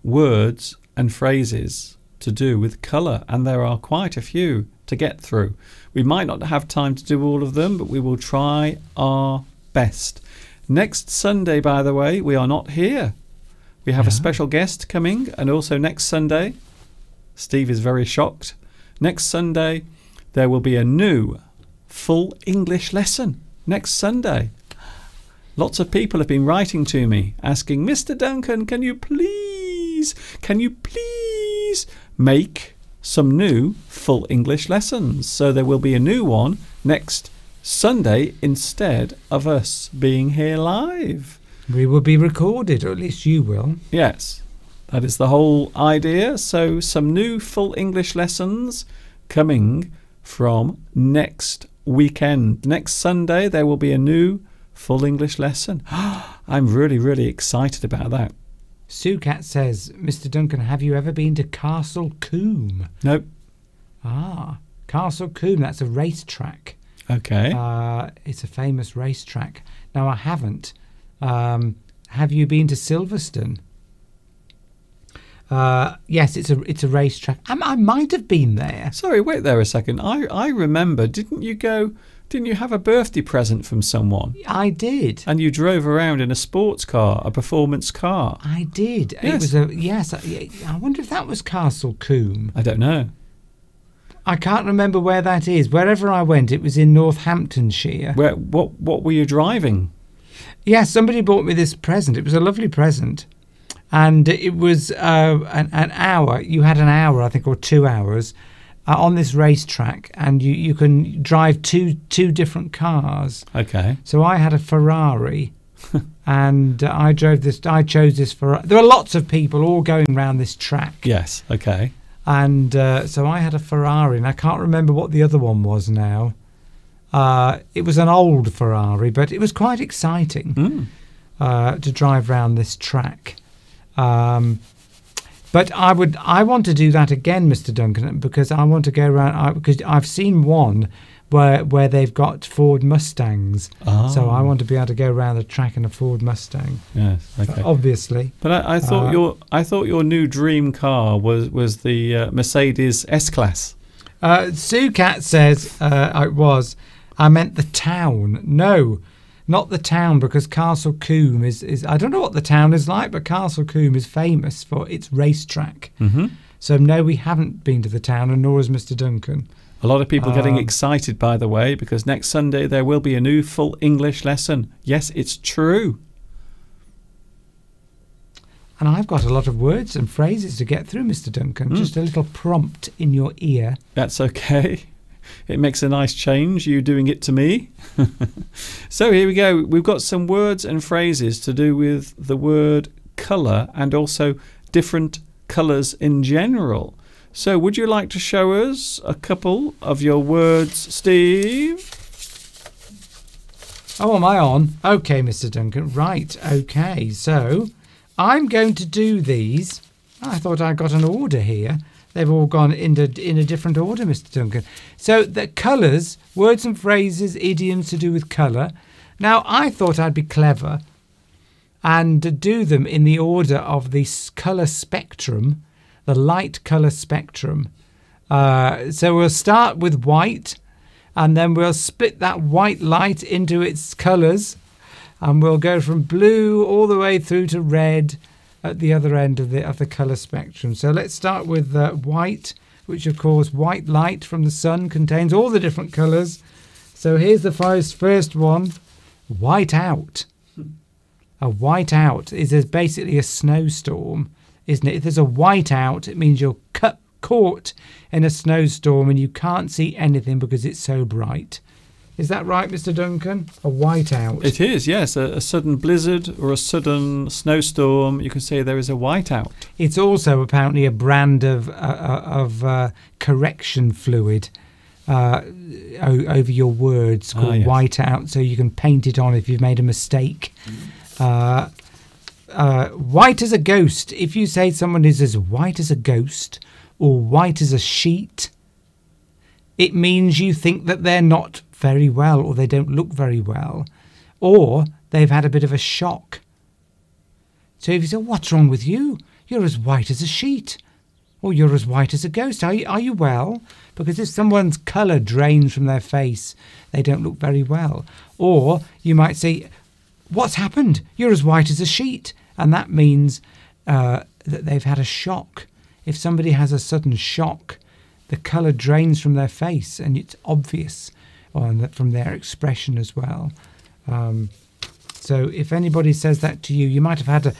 words and phrases to do with colour, and there are quite a few to get through. We might not have time to do all of them, but we will try our best. Next Sunday, by the way, we are not here. We have a special guest coming, and also next Sunday, Steve is very shocked, next Sunday there will be a new full English lesson next Sunday. Lots of people have been writing to me asking, Mr. Duncan, can you please please make some new full English lessons. So there will be a new one next Sunday instead of us being here live. We will be recorded, or at least you will. Yes, that is the whole idea. So some new full English lessons coming from next weekend. Next Sunday there will be a new full English lesson. I'm really, really excited about that. Sukat says, Mr. Duncan, have you ever been to Castle Coombe? Nope. Ah, Castle Coombe, that's a racetrack. Okay. It's a famous racetrack. Now, I haven't. Have you been to Silverstone? Yes, it's a racetrack. I might have been there. Sorry, wait there a second. I remember. Didn't you go? Didn't you have a birthday present from someone? I did. And you drove around in a sports car, a performance car. I did. Yes. It was a yes. I wonder if that was Castle Coombe. I don't know. I can't remember where that is. Wherever I went, it was in Northamptonshire. Where? What were you driving? Yeah, somebody bought me this present. It was a lovely present. And it was an hour. You had an hour, I think, or 2 hours on this racetrack. And you can drive two different cars. Okay. So I had a Ferrari. And I chose this Ferrari. There are lots of people all going around this track. Yes, okay. And so I had a Ferrari, and I can't remember what the other one was now. It was an old Ferrari, but it was quite exciting to drive around this track. But I want to do that again, Mr. Duncan, because I want to go around. Because I've seen one where they've got Ford Mustangs, so I want to be able to go around the track in a Ford Mustang. Yes, okay. Obviously. But I thought your new dream car was the Mercedes S-Class. Sukat says it was. I meant the town. No, not the town, because Castle Coombe is I don't know what the town is like, but Castle Coombe is famous for its racetrack. Mm-hmm. So no, we haven't been to the town, and nor has Mr. Duncan. A lot of people getting excited, by the way, because next Sunday there will be a new full English lesson. Yes, it's true. And I've got a lot of words and phrases to get through, Mr. Duncan. Just a little prompt in your ear. That's okay. It makes a nice change, you doing it to me. So here we go. We've got some words and phrases to do with the word colour and also different colours in general. So would you like to show us a couple of your words, Steve? Oh, am I on? Okay, Mr. Duncan. Right. Okay. So I'm going to do these. I thought I got an order here. They've all gone in a different order, Mr. Duncan. So the colours, words and phrases, idioms to do with colour. Now, I thought I'd be clever and do them in the order of the colour spectrum, the light colour spectrum. So we'll start with white, and then we'll split that white light into its colours. And we'll go from blue all the way through to red at the other end of the colour spectrum. So let's start with white, which of course white light from the sun contains all the different colours. So here's the first one, white out. A white out is basically a snowstorm, isn't it? If there's a white out, it means you're caught in a snowstorm and you can't see anything because it's so bright. Is that right, Mr. Duncan? A whiteout. It is, yes. A sudden blizzard or a sudden snowstorm. You can say there is a whiteout. It's also apparently a brand of correction fluid over your words called whiteout, so you can paint it on if you've made a mistake. White as a ghost. If you say someone is as white as a ghost or white as a sheet, it means you think that they're not very well, or they don't look very well, or they've had a bit of a shock. So if you say, what's wrong with you? You're as white as a sheet, or you're as white as a ghost. Are you well? Because if someone's colour drains from their face, they don't look very well. Or you might say, what's happened? You're as white as a sheet. And that means that they've had a shock. If somebody has a sudden shock, the colour drains from their face, and it's obvious from their expression as well. So if anybody says that to you, you might have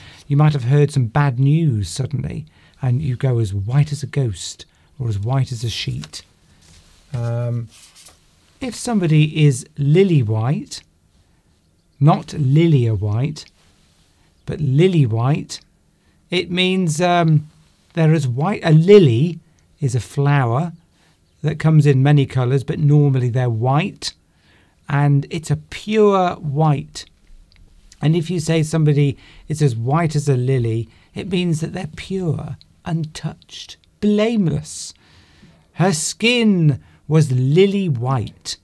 heard some bad news suddenly, and you go as white as a ghost or as white as a sheet. If somebody is lily white, not Lilia white, but lily white, it means they're as white. A lily is a flower that comes in many colours, but normally they're white, and it's a pure white. And if you say somebody is as white as a lily, it means that they're pure, untouched, blameless. Her skin was lily white.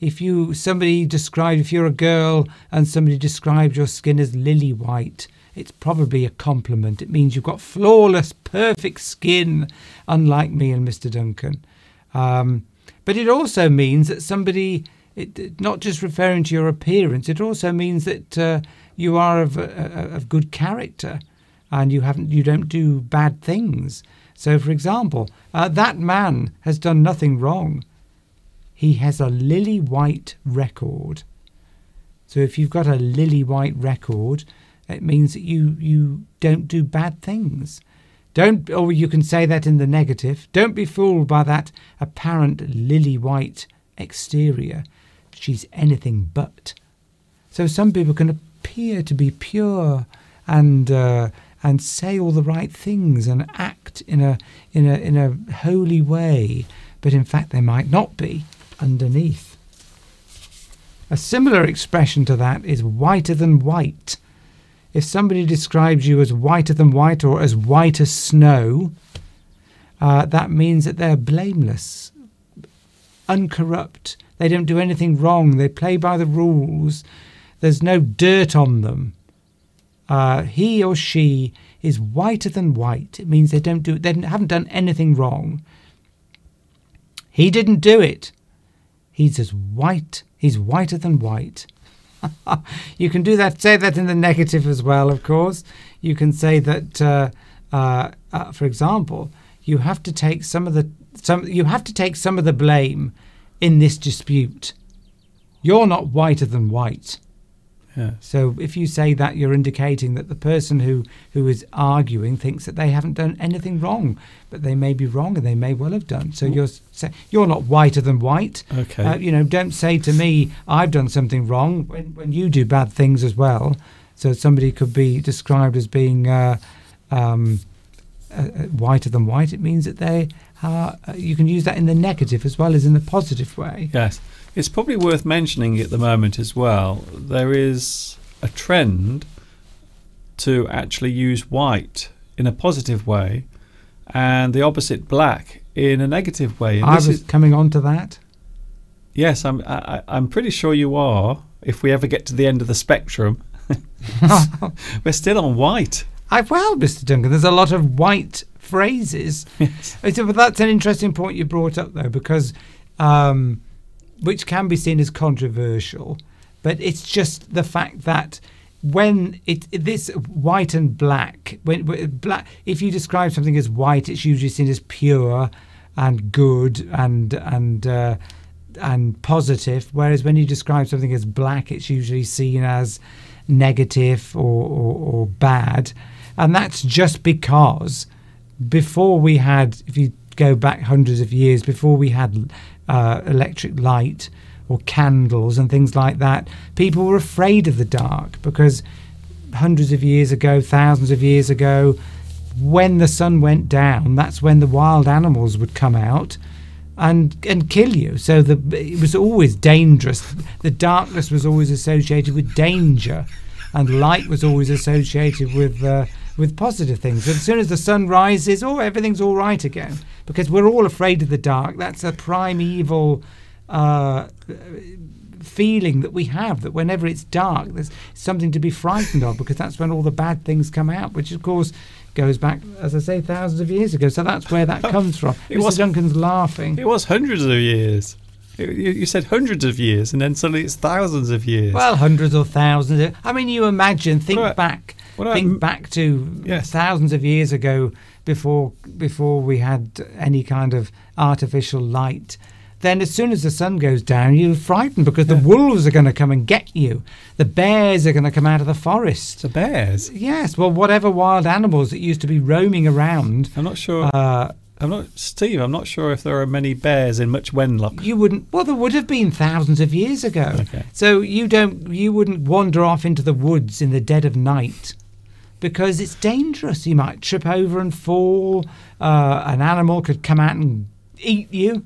If you're a girl and somebody described your skin as lily white, it's probably a compliment. It means you've got flawless, perfect skin, unlike me and Mr. Duncan. But it also means that somebody, not just referring to your appearance, it also means that you are of good character and you don't do bad things. So, for example, that man has done nothing wrong. He has a lily white record. So if you've got a lily white record, it means that you don't do bad things. Or you can say that in the negative. Don't be fooled by that apparent lily white exterior. She's anything but. So some people can appear to be pure and say all the right things and act in a holy way, but in fact they might not be underneath. A similar expression to that is whiter than white. If somebody describes you as whiter than white or as white as snow, that means that they're blameless, uncorrupt. They don't do anything wrong. They play by the rules. There's no dirt on them. He or she is whiter than white. It means they haven't done anything wrong. He didn't do it. He's as white. He's whiter than white. You can do that, say that in the negative as well, of course. You can say that, for example, you have to take some of the blame in this dispute. You're not whiter than white. Yeah. So if you say that, you're indicating that the person who is arguing thinks that they haven't done anything wrong, but they may be wrong and they may well have done. So you're not whiter than white. Okay. Don't say to me, I've done something wrong when you do bad things as well. So somebody could be described as being whiter than white. It means that they are. You can use that in the negative as well as in the positive way. Yes. It's probably worth mentioning at the moment as well, there is a trend to actually use white in a positive way and the opposite black in a negative way. And I was coming on to that. Yes, I'm pretty sure you are, if we ever get to the end of the spectrum. We're still on white. Well, Mr. Duncan, there's a lot of white phrases. Yes. That's an interesting point you brought up, though, because... which can be seen as controversial, but it's just the fact that when this white and black, if you describe something as white, it's usually seen as pure and good and positive, whereas when you describe something as black, it's usually seen as negative or bad, and that's just because before we had, if you go back hundreds of years, before we had electric light or candles and things like that, people were afraid of the dark, because hundreds of years ago, thousands of years ago, when the sun went down, that's when the wild animals would come out and kill you. So it was always dangerous. The darkness was always associated with danger, and light was always associated with positive things. But as soon as the sun rises, everything's all right again, because we're all afraid of the dark. That's a primeval feeling that we have, that whenever it's dark, there's something to be frightened of, because that's when all the bad things come out, which of course goes back, as I say, thousands of years ago. So that's where that comes from. Mr. Duncan's laughing. It was hundreds of years. You said hundreds of years, and then suddenly it's thousands of years. Well, hundreds or thousands. I mean, you imagine, think back to thousands of years ago, before we had any kind of artificial light. then as soon as the sun goes down, you're frightened because the wolves are going to come and get you. The bears are going to come out of the forest. The bears? Yes. Well, whatever wild animals that used to be roaming around. I'm not sure. Steve, I'm not sure if there are many bears in Much Wenlock. You wouldn't. Well, there would have been thousands of years ago. Okay. So you wouldn't wander off into the woods in the dead of night, because it's dangerous. You might trip over and fall. An animal could come out and eat you.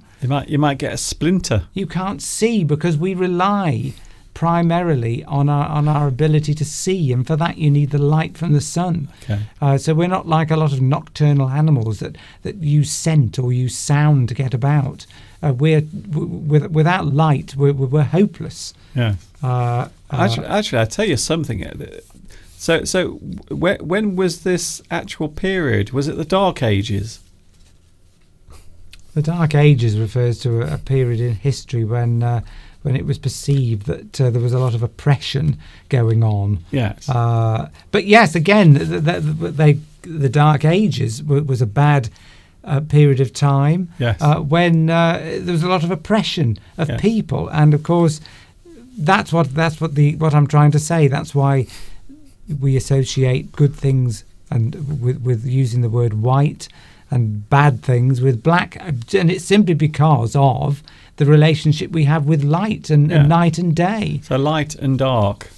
You might get a splinter. You can't see because we rely primarily on our ability to see, and for that you need the light from the sun. Okay. So we're not like a lot of nocturnal animals that use scent or use sound to get about. Without light, we're hopeless. Yeah. Actually, I'll tell you something. So when was this actual period? Was it the Dark Ages? The Dark Ages refers to a period in history when it was perceived that there was a lot of oppression going on. Yes. But yes, again, the Dark Ages was a bad period of time. Yes. When there was a lot of oppression of people, and of course, that's what I'm trying to say. That's why we associate good things and with using the word white and bad things with black, and it's simply because of the relationship we have with light and night and day. So light and dark.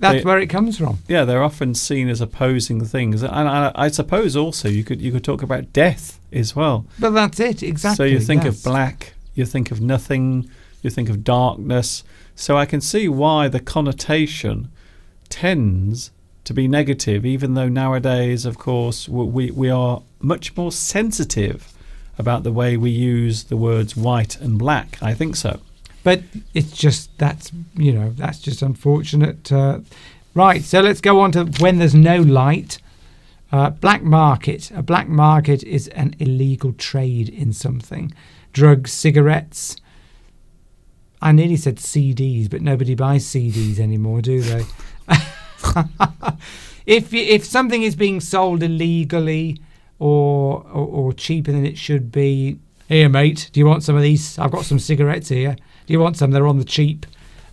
That's where it comes from. Yeah, they're often seen as opposing things, and I suppose also you could talk about death as well. But that's it, exactly. So you think of black, you think of nothing, you think of darkness. So I can see why the connotation tends to be negative, even though nowadays, of course, we are much more sensitive about the way we use the words white and black. I think so. But it's just that's just unfortunate. Right, so let's go on to when there's no light. Black market. A black market is an illegal trade in something. Drugs, cigarettes. I nearly said CDs, but nobody buys CDs anymore, do they? If something is being sold illegally or cheaper than it should be, here mate, do you want some of these? I've got some cigarettes here. Do you want some? They're on the cheap,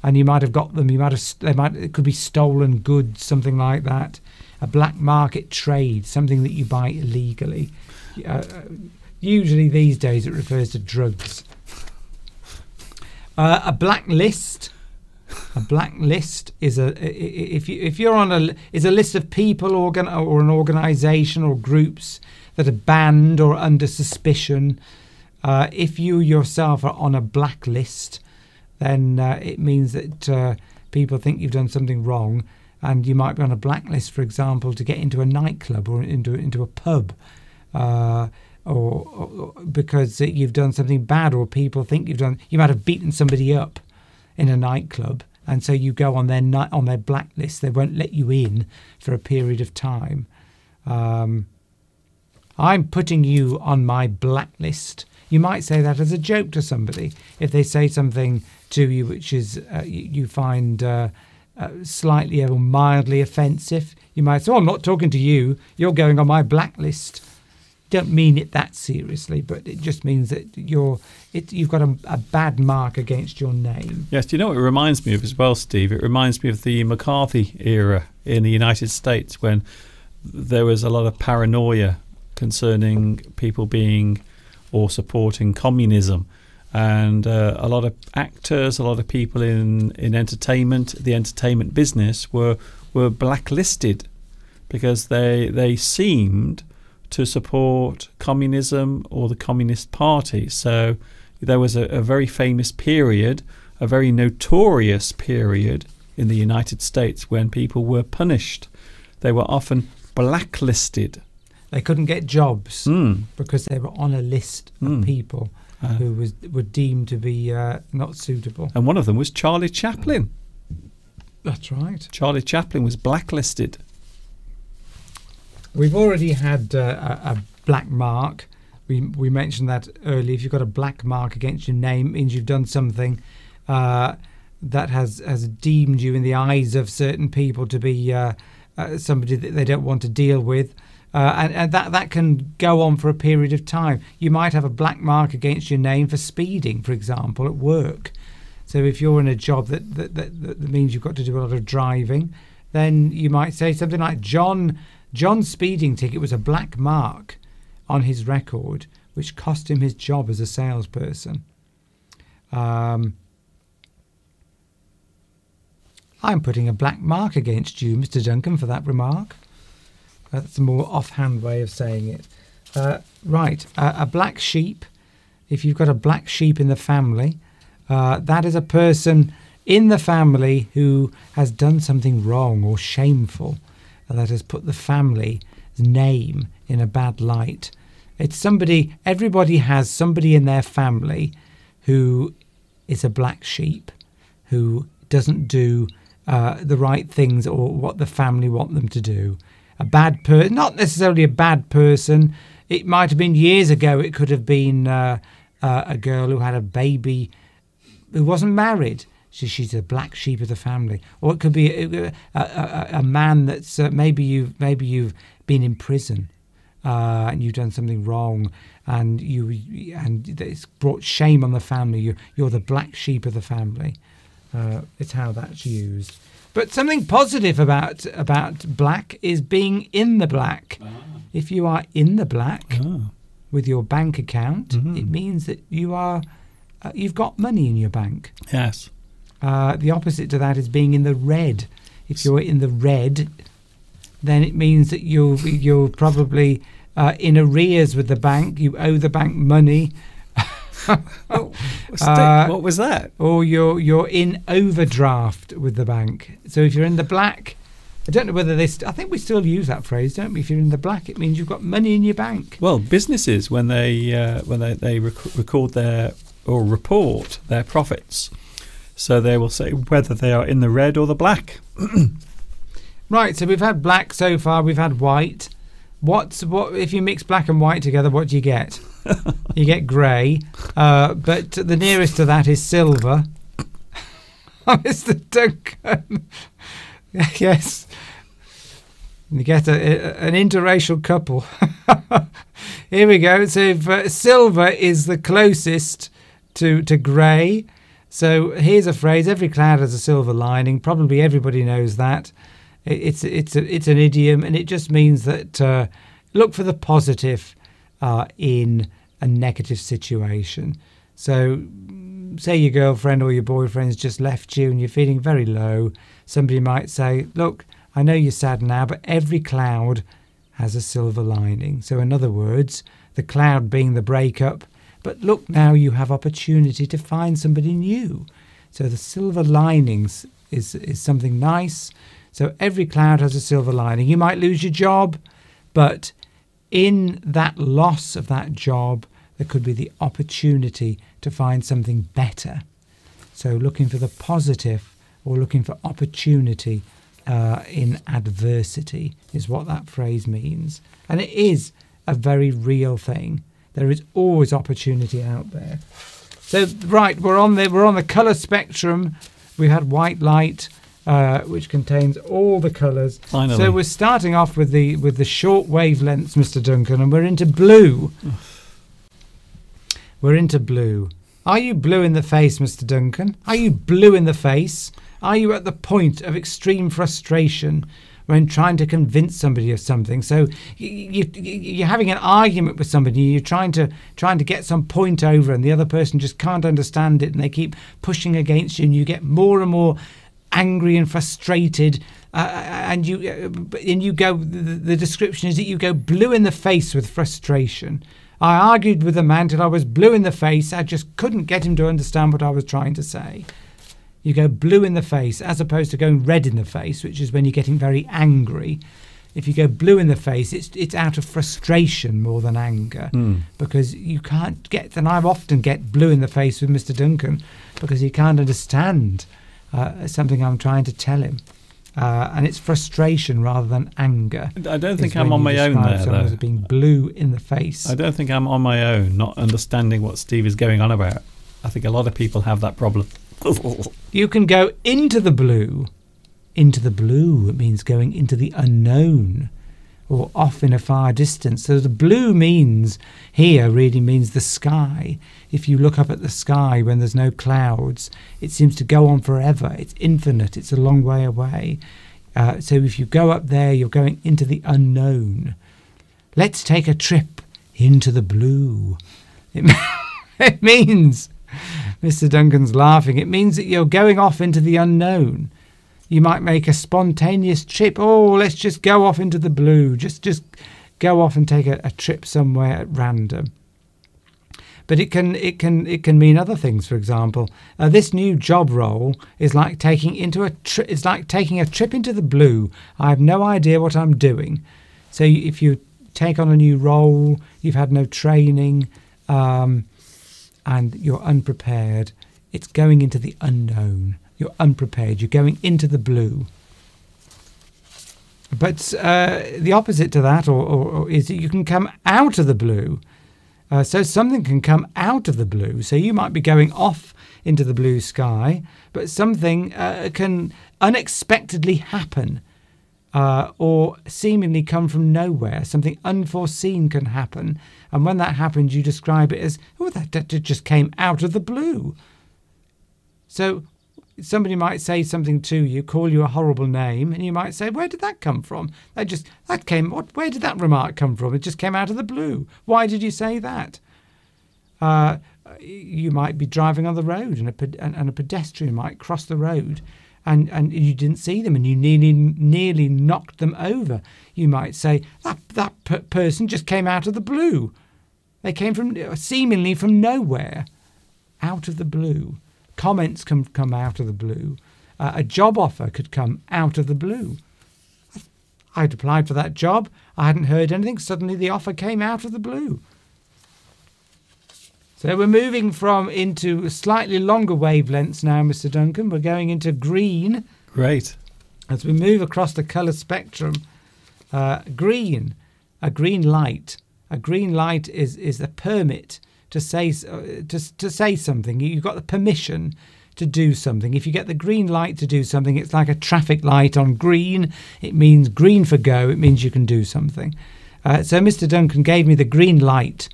and you might have got them. It could be stolen goods, something like that. A black market trade, something that you buy illegally. Usually these days, it refers to drugs. A blacklist. A blacklist is a list of people or an organisation or groups that are banned or under suspicion. If you yourself are on a blacklist, then it means that people think you've done something wrong, and you might be on a blacklist, for example, to get into a nightclub or into a pub, or because you've done something bad, or people think you've done. You might have beaten somebody up in a nightclub, and so you go on their blacklist. They won't let you in for a period of time. I'm putting you on my blacklist. You might say that as a joke to somebody if they say something to you which is you find slightly or mildly offensive. You might say, "Oh, I'm not talking to you. You're going on my blacklist." Don't mean it that seriously, but it just means that you've got a bad mark against your name. Yes, do you know what it reminds me of as well, Steve? It reminds me of the McCarthy era in the United States, when there was a lot of paranoia concerning people being or supporting communism, and a lot of actors, a lot of people in entertainment, the entertainment business, were blacklisted because they seemed to support communism or the Communist Party. So there was a very famous period, a very notorious period in the United States when people were punished. They were often blacklisted. They couldn't get jobs because they were on a list of people who were deemed to be not suitable. And one of them was Charlie Chaplin. That's right. Charlie Chaplin was blacklisted. We've already had a black mark. We mentioned that earlier. If you've got a black mark against your name, it means you've done something that has deemed you in the eyes of certain people to be somebody that they don't want to deal with. And that can go on for a period of time. You might have a black mark against your name for speeding, for example, at work. So if you're in a job that means you've got to do a lot of driving, then you might say something like, John's speeding ticket was a black mark on his record, which cost him his job as a salesperson. I'm putting a black mark against you, Mr. Duncan, for that remark. That's a more offhand way of saying it. A black sheep, if you've got a black sheep in the family, that is a person in the family who has done something wrong or shameful, and that has put the family's name in a bad light. It's somebody, everybody has somebody in their family who is a black sheep, who doesn't do the right things or what the family want them to do. A bad person, not necessarily a bad person. It might have been years ago. It could have been a girl who had a baby who wasn't married. She's a black sheep of the family. Or it could be a man that's maybe you've been in prison and you've done something wrong, and it's brought shame on the family. You're the black sheep of the family. It's how that's used. But something positive about black is being in the black. If you are in the black with your bank account, it means that you are you've got money in your bank. Yes. The opposite to that is being in the red. If you're in the red, then it means that you're probably in arrears with the bank. You owe the bank money. What was that? Or you're in overdraft with the bank. So if you're in the black, I don't know whether I think we still use that phrase, don't we? If you're in the black, it means you've got money in your bank. Well, businesses, when they report their profits, so they will say whether they are in the red or the black. Right. So we've had black so far. We've had white. What if you mix black and white together? What do you get? You get grey, but the nearest to that is silver. Mr. Duncan, yes, you get an interracial couple. Here we go. So if, silver is the closest to grey. So here's a phrase: every cloud has a silver lining. Probably everybody knows that. It's an idiom, and it just means that look for the positive in a negative situation. So say your girlfriend or your boyfriend's just left you and you're feeling very low. Somebody might say, look, I know you're sad now, but every cloud has a silver lining. So in other words, the cloud being the breakup, but look, now you have opportunity to find somebody new. So the silver linings is something nice. So every cloud has a silver lining. You might lose your job, but in that loss of that job, there could be the opportunity to find something better. So looking for the positive or looking for opportunity in adversity is what that phrase means. And it is a very real thing. There is always opportunity out there. So, right, we're on the colour spectrum. We had white light, which contains all the colours. Finally. So we're starting off with the short wavelengths, Mr. Duncan, and we're into blue. Ugh. We're into blue. Are you blue in the face, Mr. Duncan? Are you blue in the face? Are you at the point of extreme frustration when trying to convince somebody of something? So you're having an argument with somebody. You're trying to get some point over, and the other person just can't understand it, and they keep pushing against you, and you get more and more angry and frustrated, and you go. The description is that you go blue in the face with frustration. I argued with the man till I was blue in the face. I just couldn't get him to understand what I was trying to say. You go blue in the face, as opposed to going red in the face, which is when you're getting very angry. If you go blue in the face, it's out of frustration more than anger, because you can't get. And I often get blue in the face with Mr. Duncan because he can't understand something I'm trying to tell him, and it's frustration rather than anger. I don't think I'm on my own there, though. As being blue in the face. I don't think I'm on my own, not understanding what Steve is going on about. I think a lot of people have that problem. You can go into the blue. Into the blue, it means going into the unknown. or off in a far distance. So the blue means here really means the sky. If you look up at the sky when there's no clouds, it seems to go on forever. It's infinite. It's a long way away. So if you go up there, you're going into the unknown. Let's take a trip into the blue. It means, Mr. Duncan's laughing, it means that you're going off into the unknown. You might make a spontaneous trip. Oh, let's just go off into the blue. Just go off and take a trip somewhere at random. But it can mean other things. For example, this new job role is like taking a trip into the blue. I have no idea what I'm doing. So if you take on a new role, you've had no training, and you're unprepared. It's going into the unknown. You're unprepared. You're going into the blue. But the opposite to that, or is that you can come out of the blue. So something can come out of the blue. So you might be going off into the blue sky, but something can unexpectedly happen or seemingly come from nowhere. Something unforeseen can happen. And when that happens, you describe it as, oh, that just came out of the blue. So somebody might say something to you, call you a horrible name, and you might say, where did that come from? Where did that remark come from? It just came out of the blue. Why did you say that? You might be driving on the road and a pedestrian might cross the road and you didn't see them and you nearly knocked them over. You might say, that person just came out of the blue. They came from seemingly from nowhere, out of the blue. Comments can come out of the blue. A job offer could come out of the blue. I'd applied for that job. I hadn't heard anything. Suddenly the offer came out of the blue. So we're moving into slightly longer wavelengths now, Mr. Duncan. We're going into green. Great. As we move across the colour spectrum, green, a green light. A green light is a permit to say something. You've got the permission to do something. If you get the green light to do something, it's like a traffic light on green. It means green for go. It means you can do something. So Mr. Duncan gave me the green light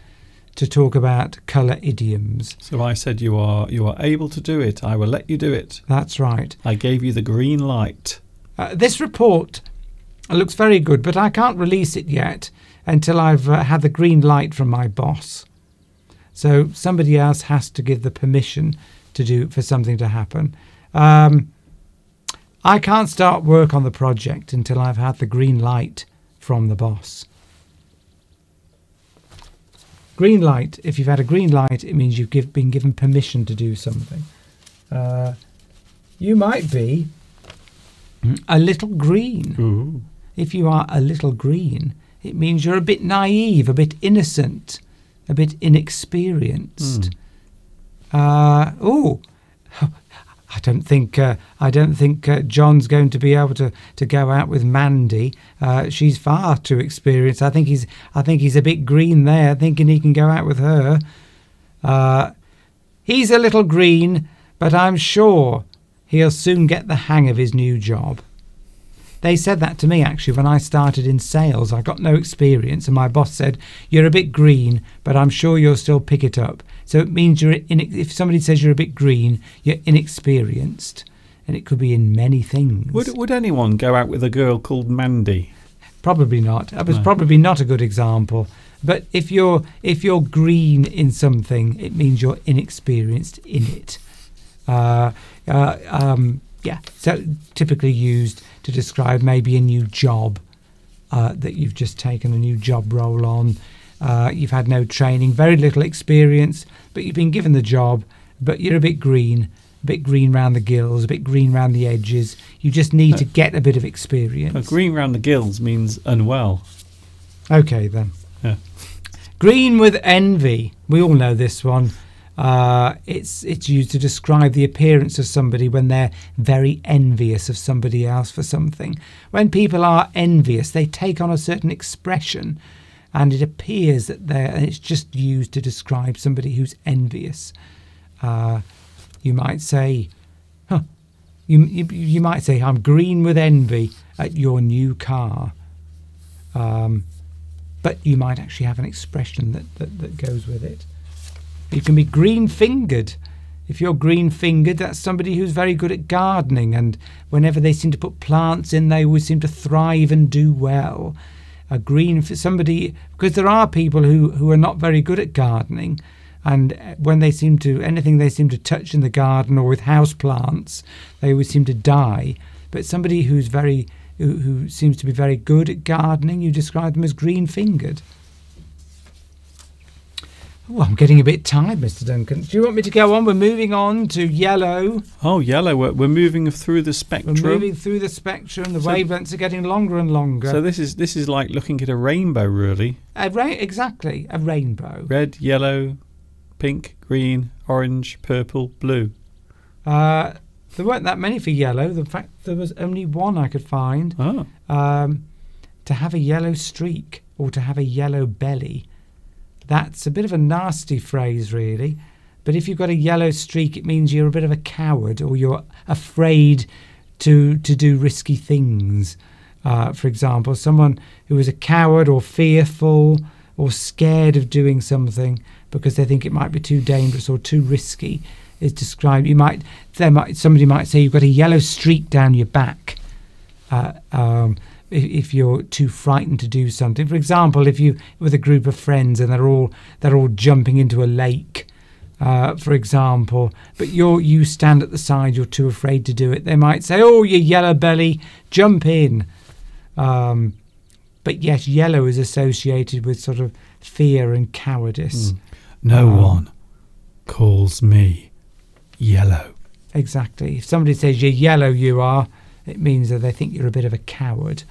to talk about colour idioms. So I said, you are able to do it. I will let you do it. That's right. I gave you the green light. This report looks very good, but I can't release it yet until I've had the green light from my boss. So somebody else has to give the permission for something to happen. I can't start work on the project until I've had the green light from the boss. Green light. If you've had a green light, it means you've been given permission to do something. You might be a little green. Ooh. If you are a little green, it means you're a bit naive, a bit innocent, a bit inexperienced. I don't think John's going to be able to go out with Mandy. She's far too experienced. I think he's a bit green there, thinking he can go out with her. He's a little green, but I'm sure he'll soon get the hang of his new job. They said that to me, actually, when I started in sales. I got no experience, and my boss said, you're a bit green, but I'm sure you'll still pick it up. So it means if somebody says you're a bit green, you're inexperienced, and it could be in many things. Would anyone go out with a girl called Mandy? Probably not. That was probably not a good example. But if you're green in something, it means you're inexperienced in it. Yeah, so typically used to describe maybe a new job that you've just taken a new job role on. You've had no training, very little experience, but you've been given the job, but you're a bit green round the gills, a bit green round the edges. You just need to get a bit of experience. Green round the gills means unwell. Okay, then. Yeah. Green with envy. We all know this one. It's used to describe the appearance of somebody when they're very envious of somebody else for something. When people are envious, they take on a certain expression, and it appears that it's just used to describe somebody who's envious. You might say, huh, you might say, I'm green with envy at your new car. But you might actually have an expression that goes with it. You can be green-fingered. If you're green-fingered, that's somebody who's very good at gardening, and whenever they seem to put plants in, they always seem to thrive and do well. Because there are people who are not very good at gardening, and when they seem to, anything they seem to touch in the garden or with house plants, they always seem to die. But somebody who's who seems to be very good at gardening, you describe them as green-fingered. Oh, I'm getting a bit tired, Mr. Duncan. Do you want me to go on? We're moving on to yellow. Oh, yellow. We're moving through the spectrum. We're moving through the spectrum. The wavelengths are getting longer and longer. So this is like looking at a rainbow, really. Exactly, a rainbow. Red, yellow, pink, green, orange, purple, blue. There weren't that many for yellow. In fact, there was only one I could find. Oh. To have a yellow streak or to have a yellow belly. That's a bit of a nasty phrase, really. But if you've got a yellow streak, it means you're a bit of a coward or you're afraid to do risky things. For example, someone who is a coward or fearful or scared of doing something because they think it might be too dangerous or too risky is described. Somebody might say you've got a yellow streak down your back if you're too frightened to do something. For example, if you with a group of friends and they're all jumping into a lake, for example, but you stand at the side, you're too afraid to do it. They might say, "Oh, you yellow belly, jump in." But yes, yellow is associated with sort of fear and cowardice. No one calls me yellow. Exactly. If somebody says you're yellow, you are, it means that they think you're a bit of a coward.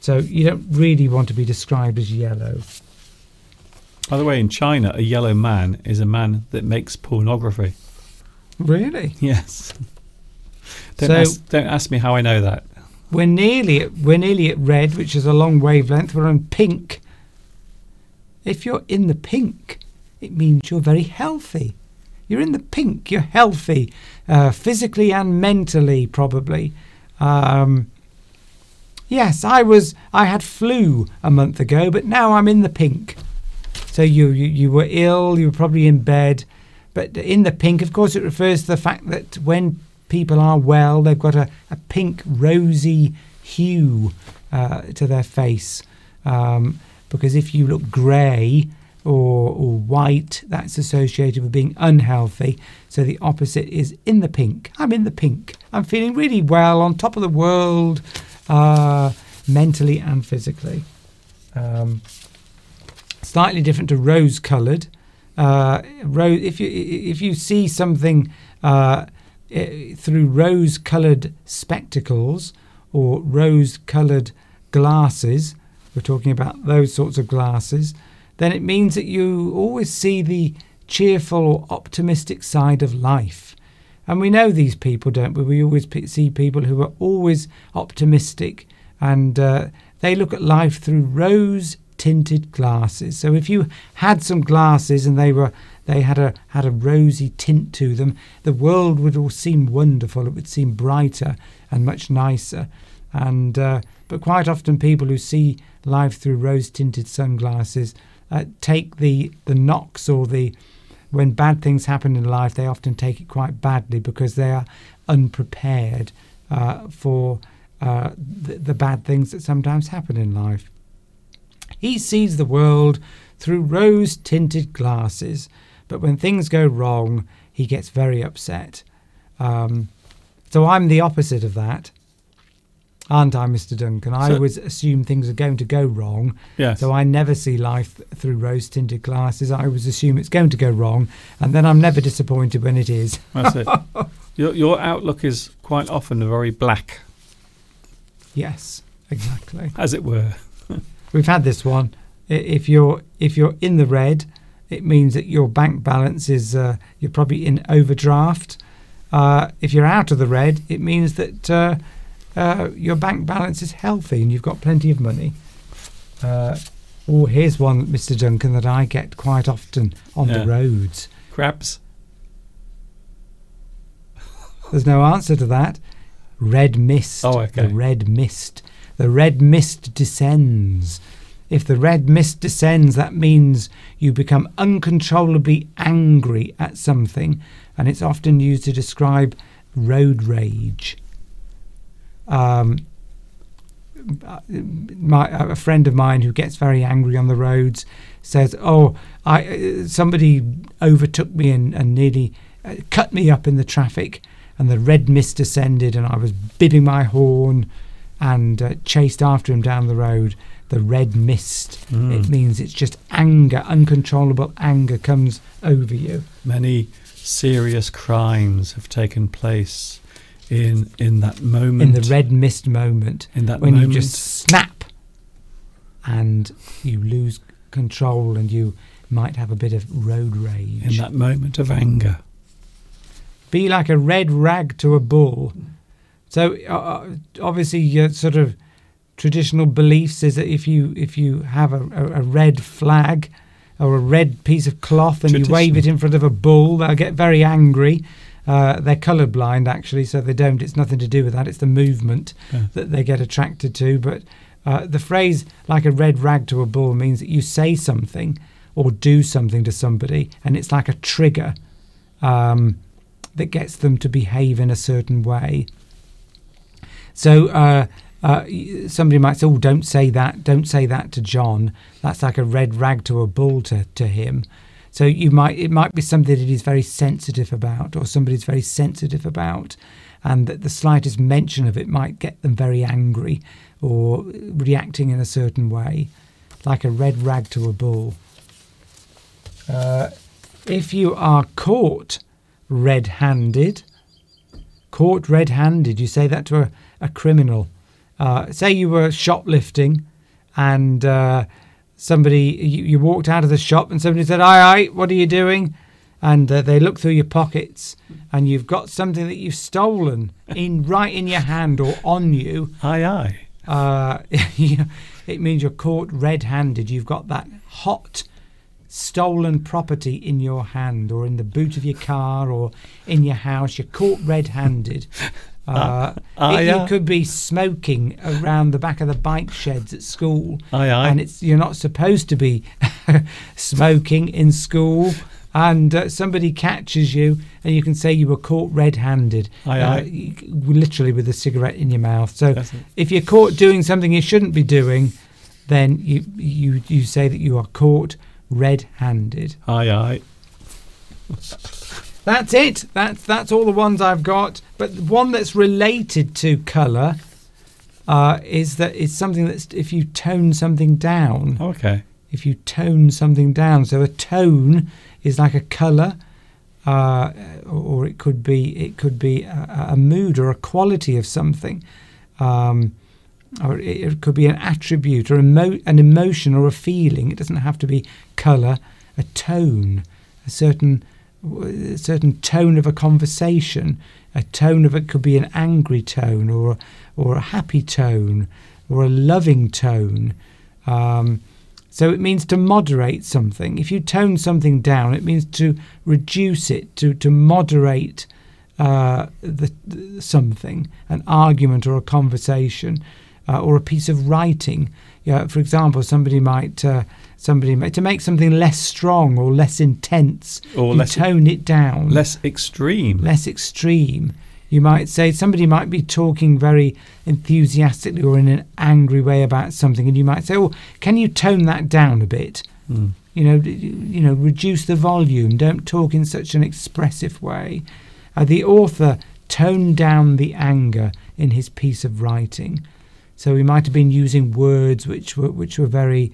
So you don't really want to be described as yellow. By the way, in China, a yellow man is a man that makes pornography. Really? Yes. Don't ask me how I know that. We're nearly at red, which is a long wavelength. We're on pink. If you're in the pink, it means you're very healthy. You're in the pink, you're healthy, physically and mentally, probably. Yes, I had flu a month ago, but now I'm in the pink. So you were ill, you were probably in bed, but in the pink, of course, it refers to the fact that when people are well, they've got a pink, rosy hue to their face. Because if you look grey, or white, that's associated with being unhealthy. So the opposite is in the pink. I'm in the pink. I'm feeling really well, on top of the world, mentally and physically. Slightly different to rose-coloured. If you see something through rose-coloured spectacles or rose-coloured glasses, we're talking about those sorts of glasses, then it means that you always see the cheerful or optimistic side of life. And we know these people, don't we? We always see people who are always optimistic, and they look at life through rose-tinted glasses. So if you had some glasses and they had a rosy tint to them, the world would all seem wonderful. It would seem brighter and much nicer. And but quite often people who see life through rose-tinted sunglasses take the knocks or when bad things happen in life, they often take it quite badly because they are unprepared for the bad things that sometimes happen in life. He sees the world through rose-tinted glasses, but when things go wrong, he gets very upset. So I'm the opposite of that. Aren't I, Mr. Duncan? I always assume things are going to go wrong. Yes. So I never see life through rose-tinted glasses. I always assume it's going to go wrong, and then I'm never disappointed when it is. That's it. Your outlook is quite often very black. Yes, exactly. As it were. We've had this one. If you're in the red, it means that your bank balance is you're probably in overdraft. If you're out of the red, it means that your bank balance is healthy and you've got plenty of money. Oh, here's one, Mr. Duncan, that I get quite often on the roads. Crabs. There's no answer to that. Red mist. Oh, okay. The red mist. The red mist descends. If the red mist descends, that means you become uncontrollably angry at something, and it's often used to describe road rage. A friend of mine who gets very angry on the roads says, "Oh, somebody overtook me and nearly cut me up in the traffic, and the red mist descended, and I was bibbing my horn and chased after him down the road." The red mist. It means it's just anger, uncontrollable anger comes over you. Many serious crimes have taken place in that moment. In the red mist moment. In that moment. When you just snap and you lose control and you might have a bit of road rage. In that moment of anger. Be like a red rag to a bull. So obviously you're sort of traditional beliefs is that if you have a red flag or a red piece of cloth and you wave it in front of a bull, they'll get very angry. They're colorblind, actually, so they don't. It's nothing to do with that. It's the movement that they get attracted to. But the phrase "like a red rag to a bull" means that you say something or do something to somebody, and it's like a trigger that gets them to behave in a certain way. So somebody might say, "Oh, don't say that. Don't say that to John. That's like a red rag to a bull to him." So you might, it might be something that he's very sensitive about, or somebody's very sensitive about, and that the slightest mention of it might get them very angry or reacting in a certain way, like a red rag to a bull. If you are caught red-handed, you say that to a criminal. Say you were shoplifting and somebody, you walked out of the shop and somebody said, "Aye, aye, what are you doing?" And they look through your pockets and you've got something that you've stolen right in your hand or on you. Aye, aye. It means you're caught red-handed. You've got that hot stolen property in your hand or in the boot of your car or in your house. You're caught red-handed. You could be smoking around the back of the bike sheds at school, and you're not supposed to be smoking in school, and somebody catches you, and you can say you were caught red-handed, literally with a cigarette in your mouth. So if you're caught doing something you shouldn't be doing, then you say that you are caught red-handed. That's it. That's all the ones I've got. But the one that's related to colour is that it's something that's if you tone something down. Okay. If you tone something down, so a tone is like a colour, or it could be a mood or a quality of something, or it could be an attribute or an emotion or a feeling. It doesn't have to be colour. A tone, a certain tone of a conversation, it could be an angry tone or a happy tone or a loving tone. So it means to moderate something. If you tone something down, it means to reduce it, to moderate something, an argument or a conversation or a piece of writing. For example, somebody might, to make something less strong or less intense, or tone it down. Less extreme. Less extreme. You might say somebody might be talking very enthusiastically or in an angry way about something, and you might say, "Oh, can you tone that down a bit? You know, reduce the volume. Don't talk in such an expressive way." The author toned down the anger in his piece of writing. So we might have been using words which were very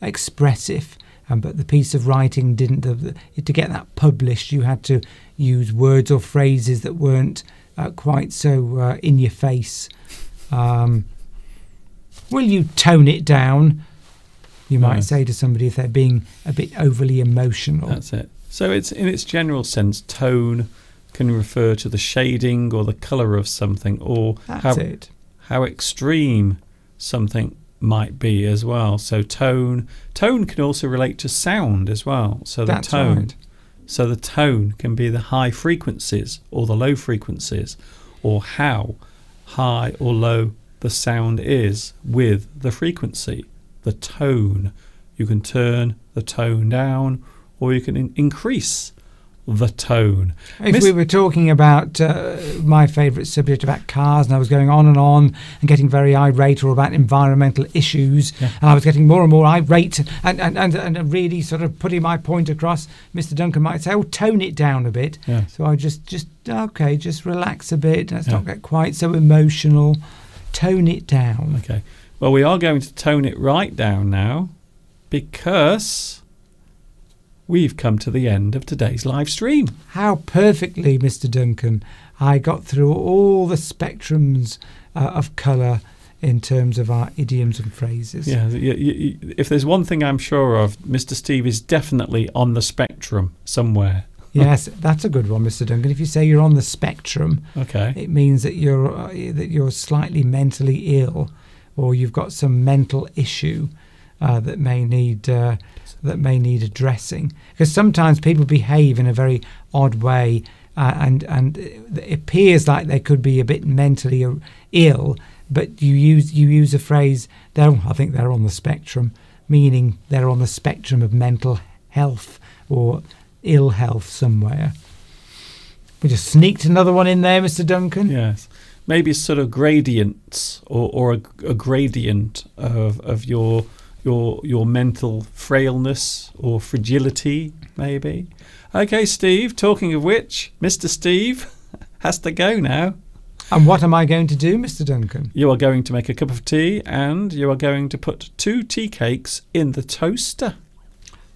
expressive, but the piece of writing didn't. To get that published, you had to use words or phrases that weren't quite so in your face. "Will you tone it down?" You might say to somebody if they're being a bit overly emotional. That's it. So it's in its general sense, tone can refer to the shading or the colour of something, or how extreme something might be as well. So tone can also relate to sound as well. So the tone can be the high frequencies or the low frequencies, or how high or low the sound is with the frequency, the tone. You can turn the tone down, or you can increase the tone. If we were talking about my favourite subject about cars, and I was going on and getting very irate, or about environmental issues, and I was getting more and more irate and really sort of putting my point across, Mr. Duncan might say, oh, tone it down a bit. So I just relax a bit. Let's not get quite so emotional. Tone it down. Okay. Well, we are going to tone it right down now, because we've come to the end of today's live stream. How perfectly, Mr. Duncan, I got through all the spectrums of colour in terms of our idioms and phrases. Yeah, if there's one thing I'm sure of, Mr. Steve is definitely on the spectrum somewhere. Yes, that's a good one, Mr. Duncan. If you say you're on the spectrum, it means that you're slightly mentally ill, or you've got some mental issue that may need addressing, because sometimes people behave in a very odd way, and it appears like they could be a bit mentally ill, but you use a phrase, I think they're on the spectrum, meaning they're on the spectrum of mental health or ill health somewhere. We just sneaked another one in there, Mr. Duncan. Yes, maybe sort of gradients, or a gradient of your mental frailness or fragility, maybe. Okay, Steve, talking of which, Mr. Steve has to go now. And what am I going to do, Mr. Duncan? You are going to make a cup of tea, and you are going to put 2 tea cakes in the toaster.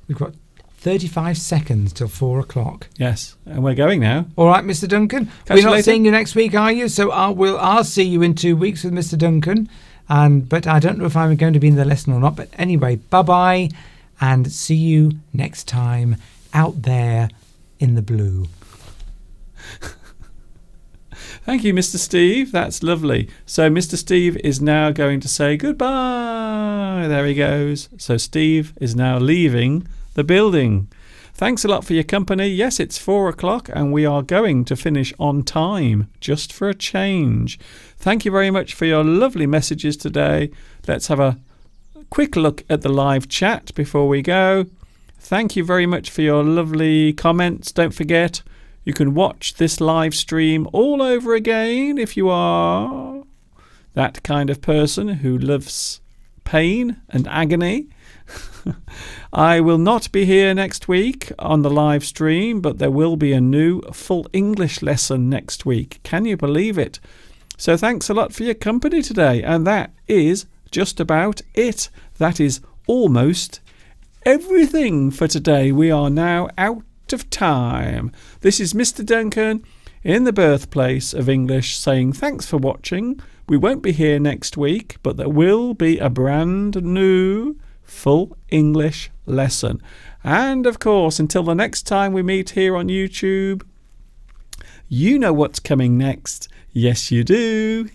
We've got 35 seconds till 4 o'clock. Yes, and we're going now. All right, Mr. Duncan. We're not seeing you next week, are you? So I'll see you in 2 weeks with Mr. Duncan. But I don't know if I'm going to be in the lesson or not. But anyway, bye-bye, and see you next time out there in the blue. Thank you, Mr. Steve. That's lovely. So Mr. Steve is now going to say goodbye. There he goes. So Steve is now leaving the building. Thanks a lot for your company. Yes, it's 4 o'clock, and we are going to finish on time, just for a change. Thank you very much for your lovely messages today. Let's have a quick look at the live chat before we go. Thank you very much for your lovely comments. Don't forget, you can watch this live stream all over again if you are that kind of person who loves pain and agony. I will not be here next week on the live stream, but there will be a new full English lesson next week. Can you believe it? So thanks a lot for your company today, and that is just about it. That is almost everything for today. We are now out of time. This is Mr. Duncan in the birthplace of English saying thanks for watching. We won't be here next week, but there will be a brand new full English lesson. And of course, until the next time we meet here on YouTube, you know what's coming next. Yes, you do.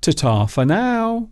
Ta-ta for now.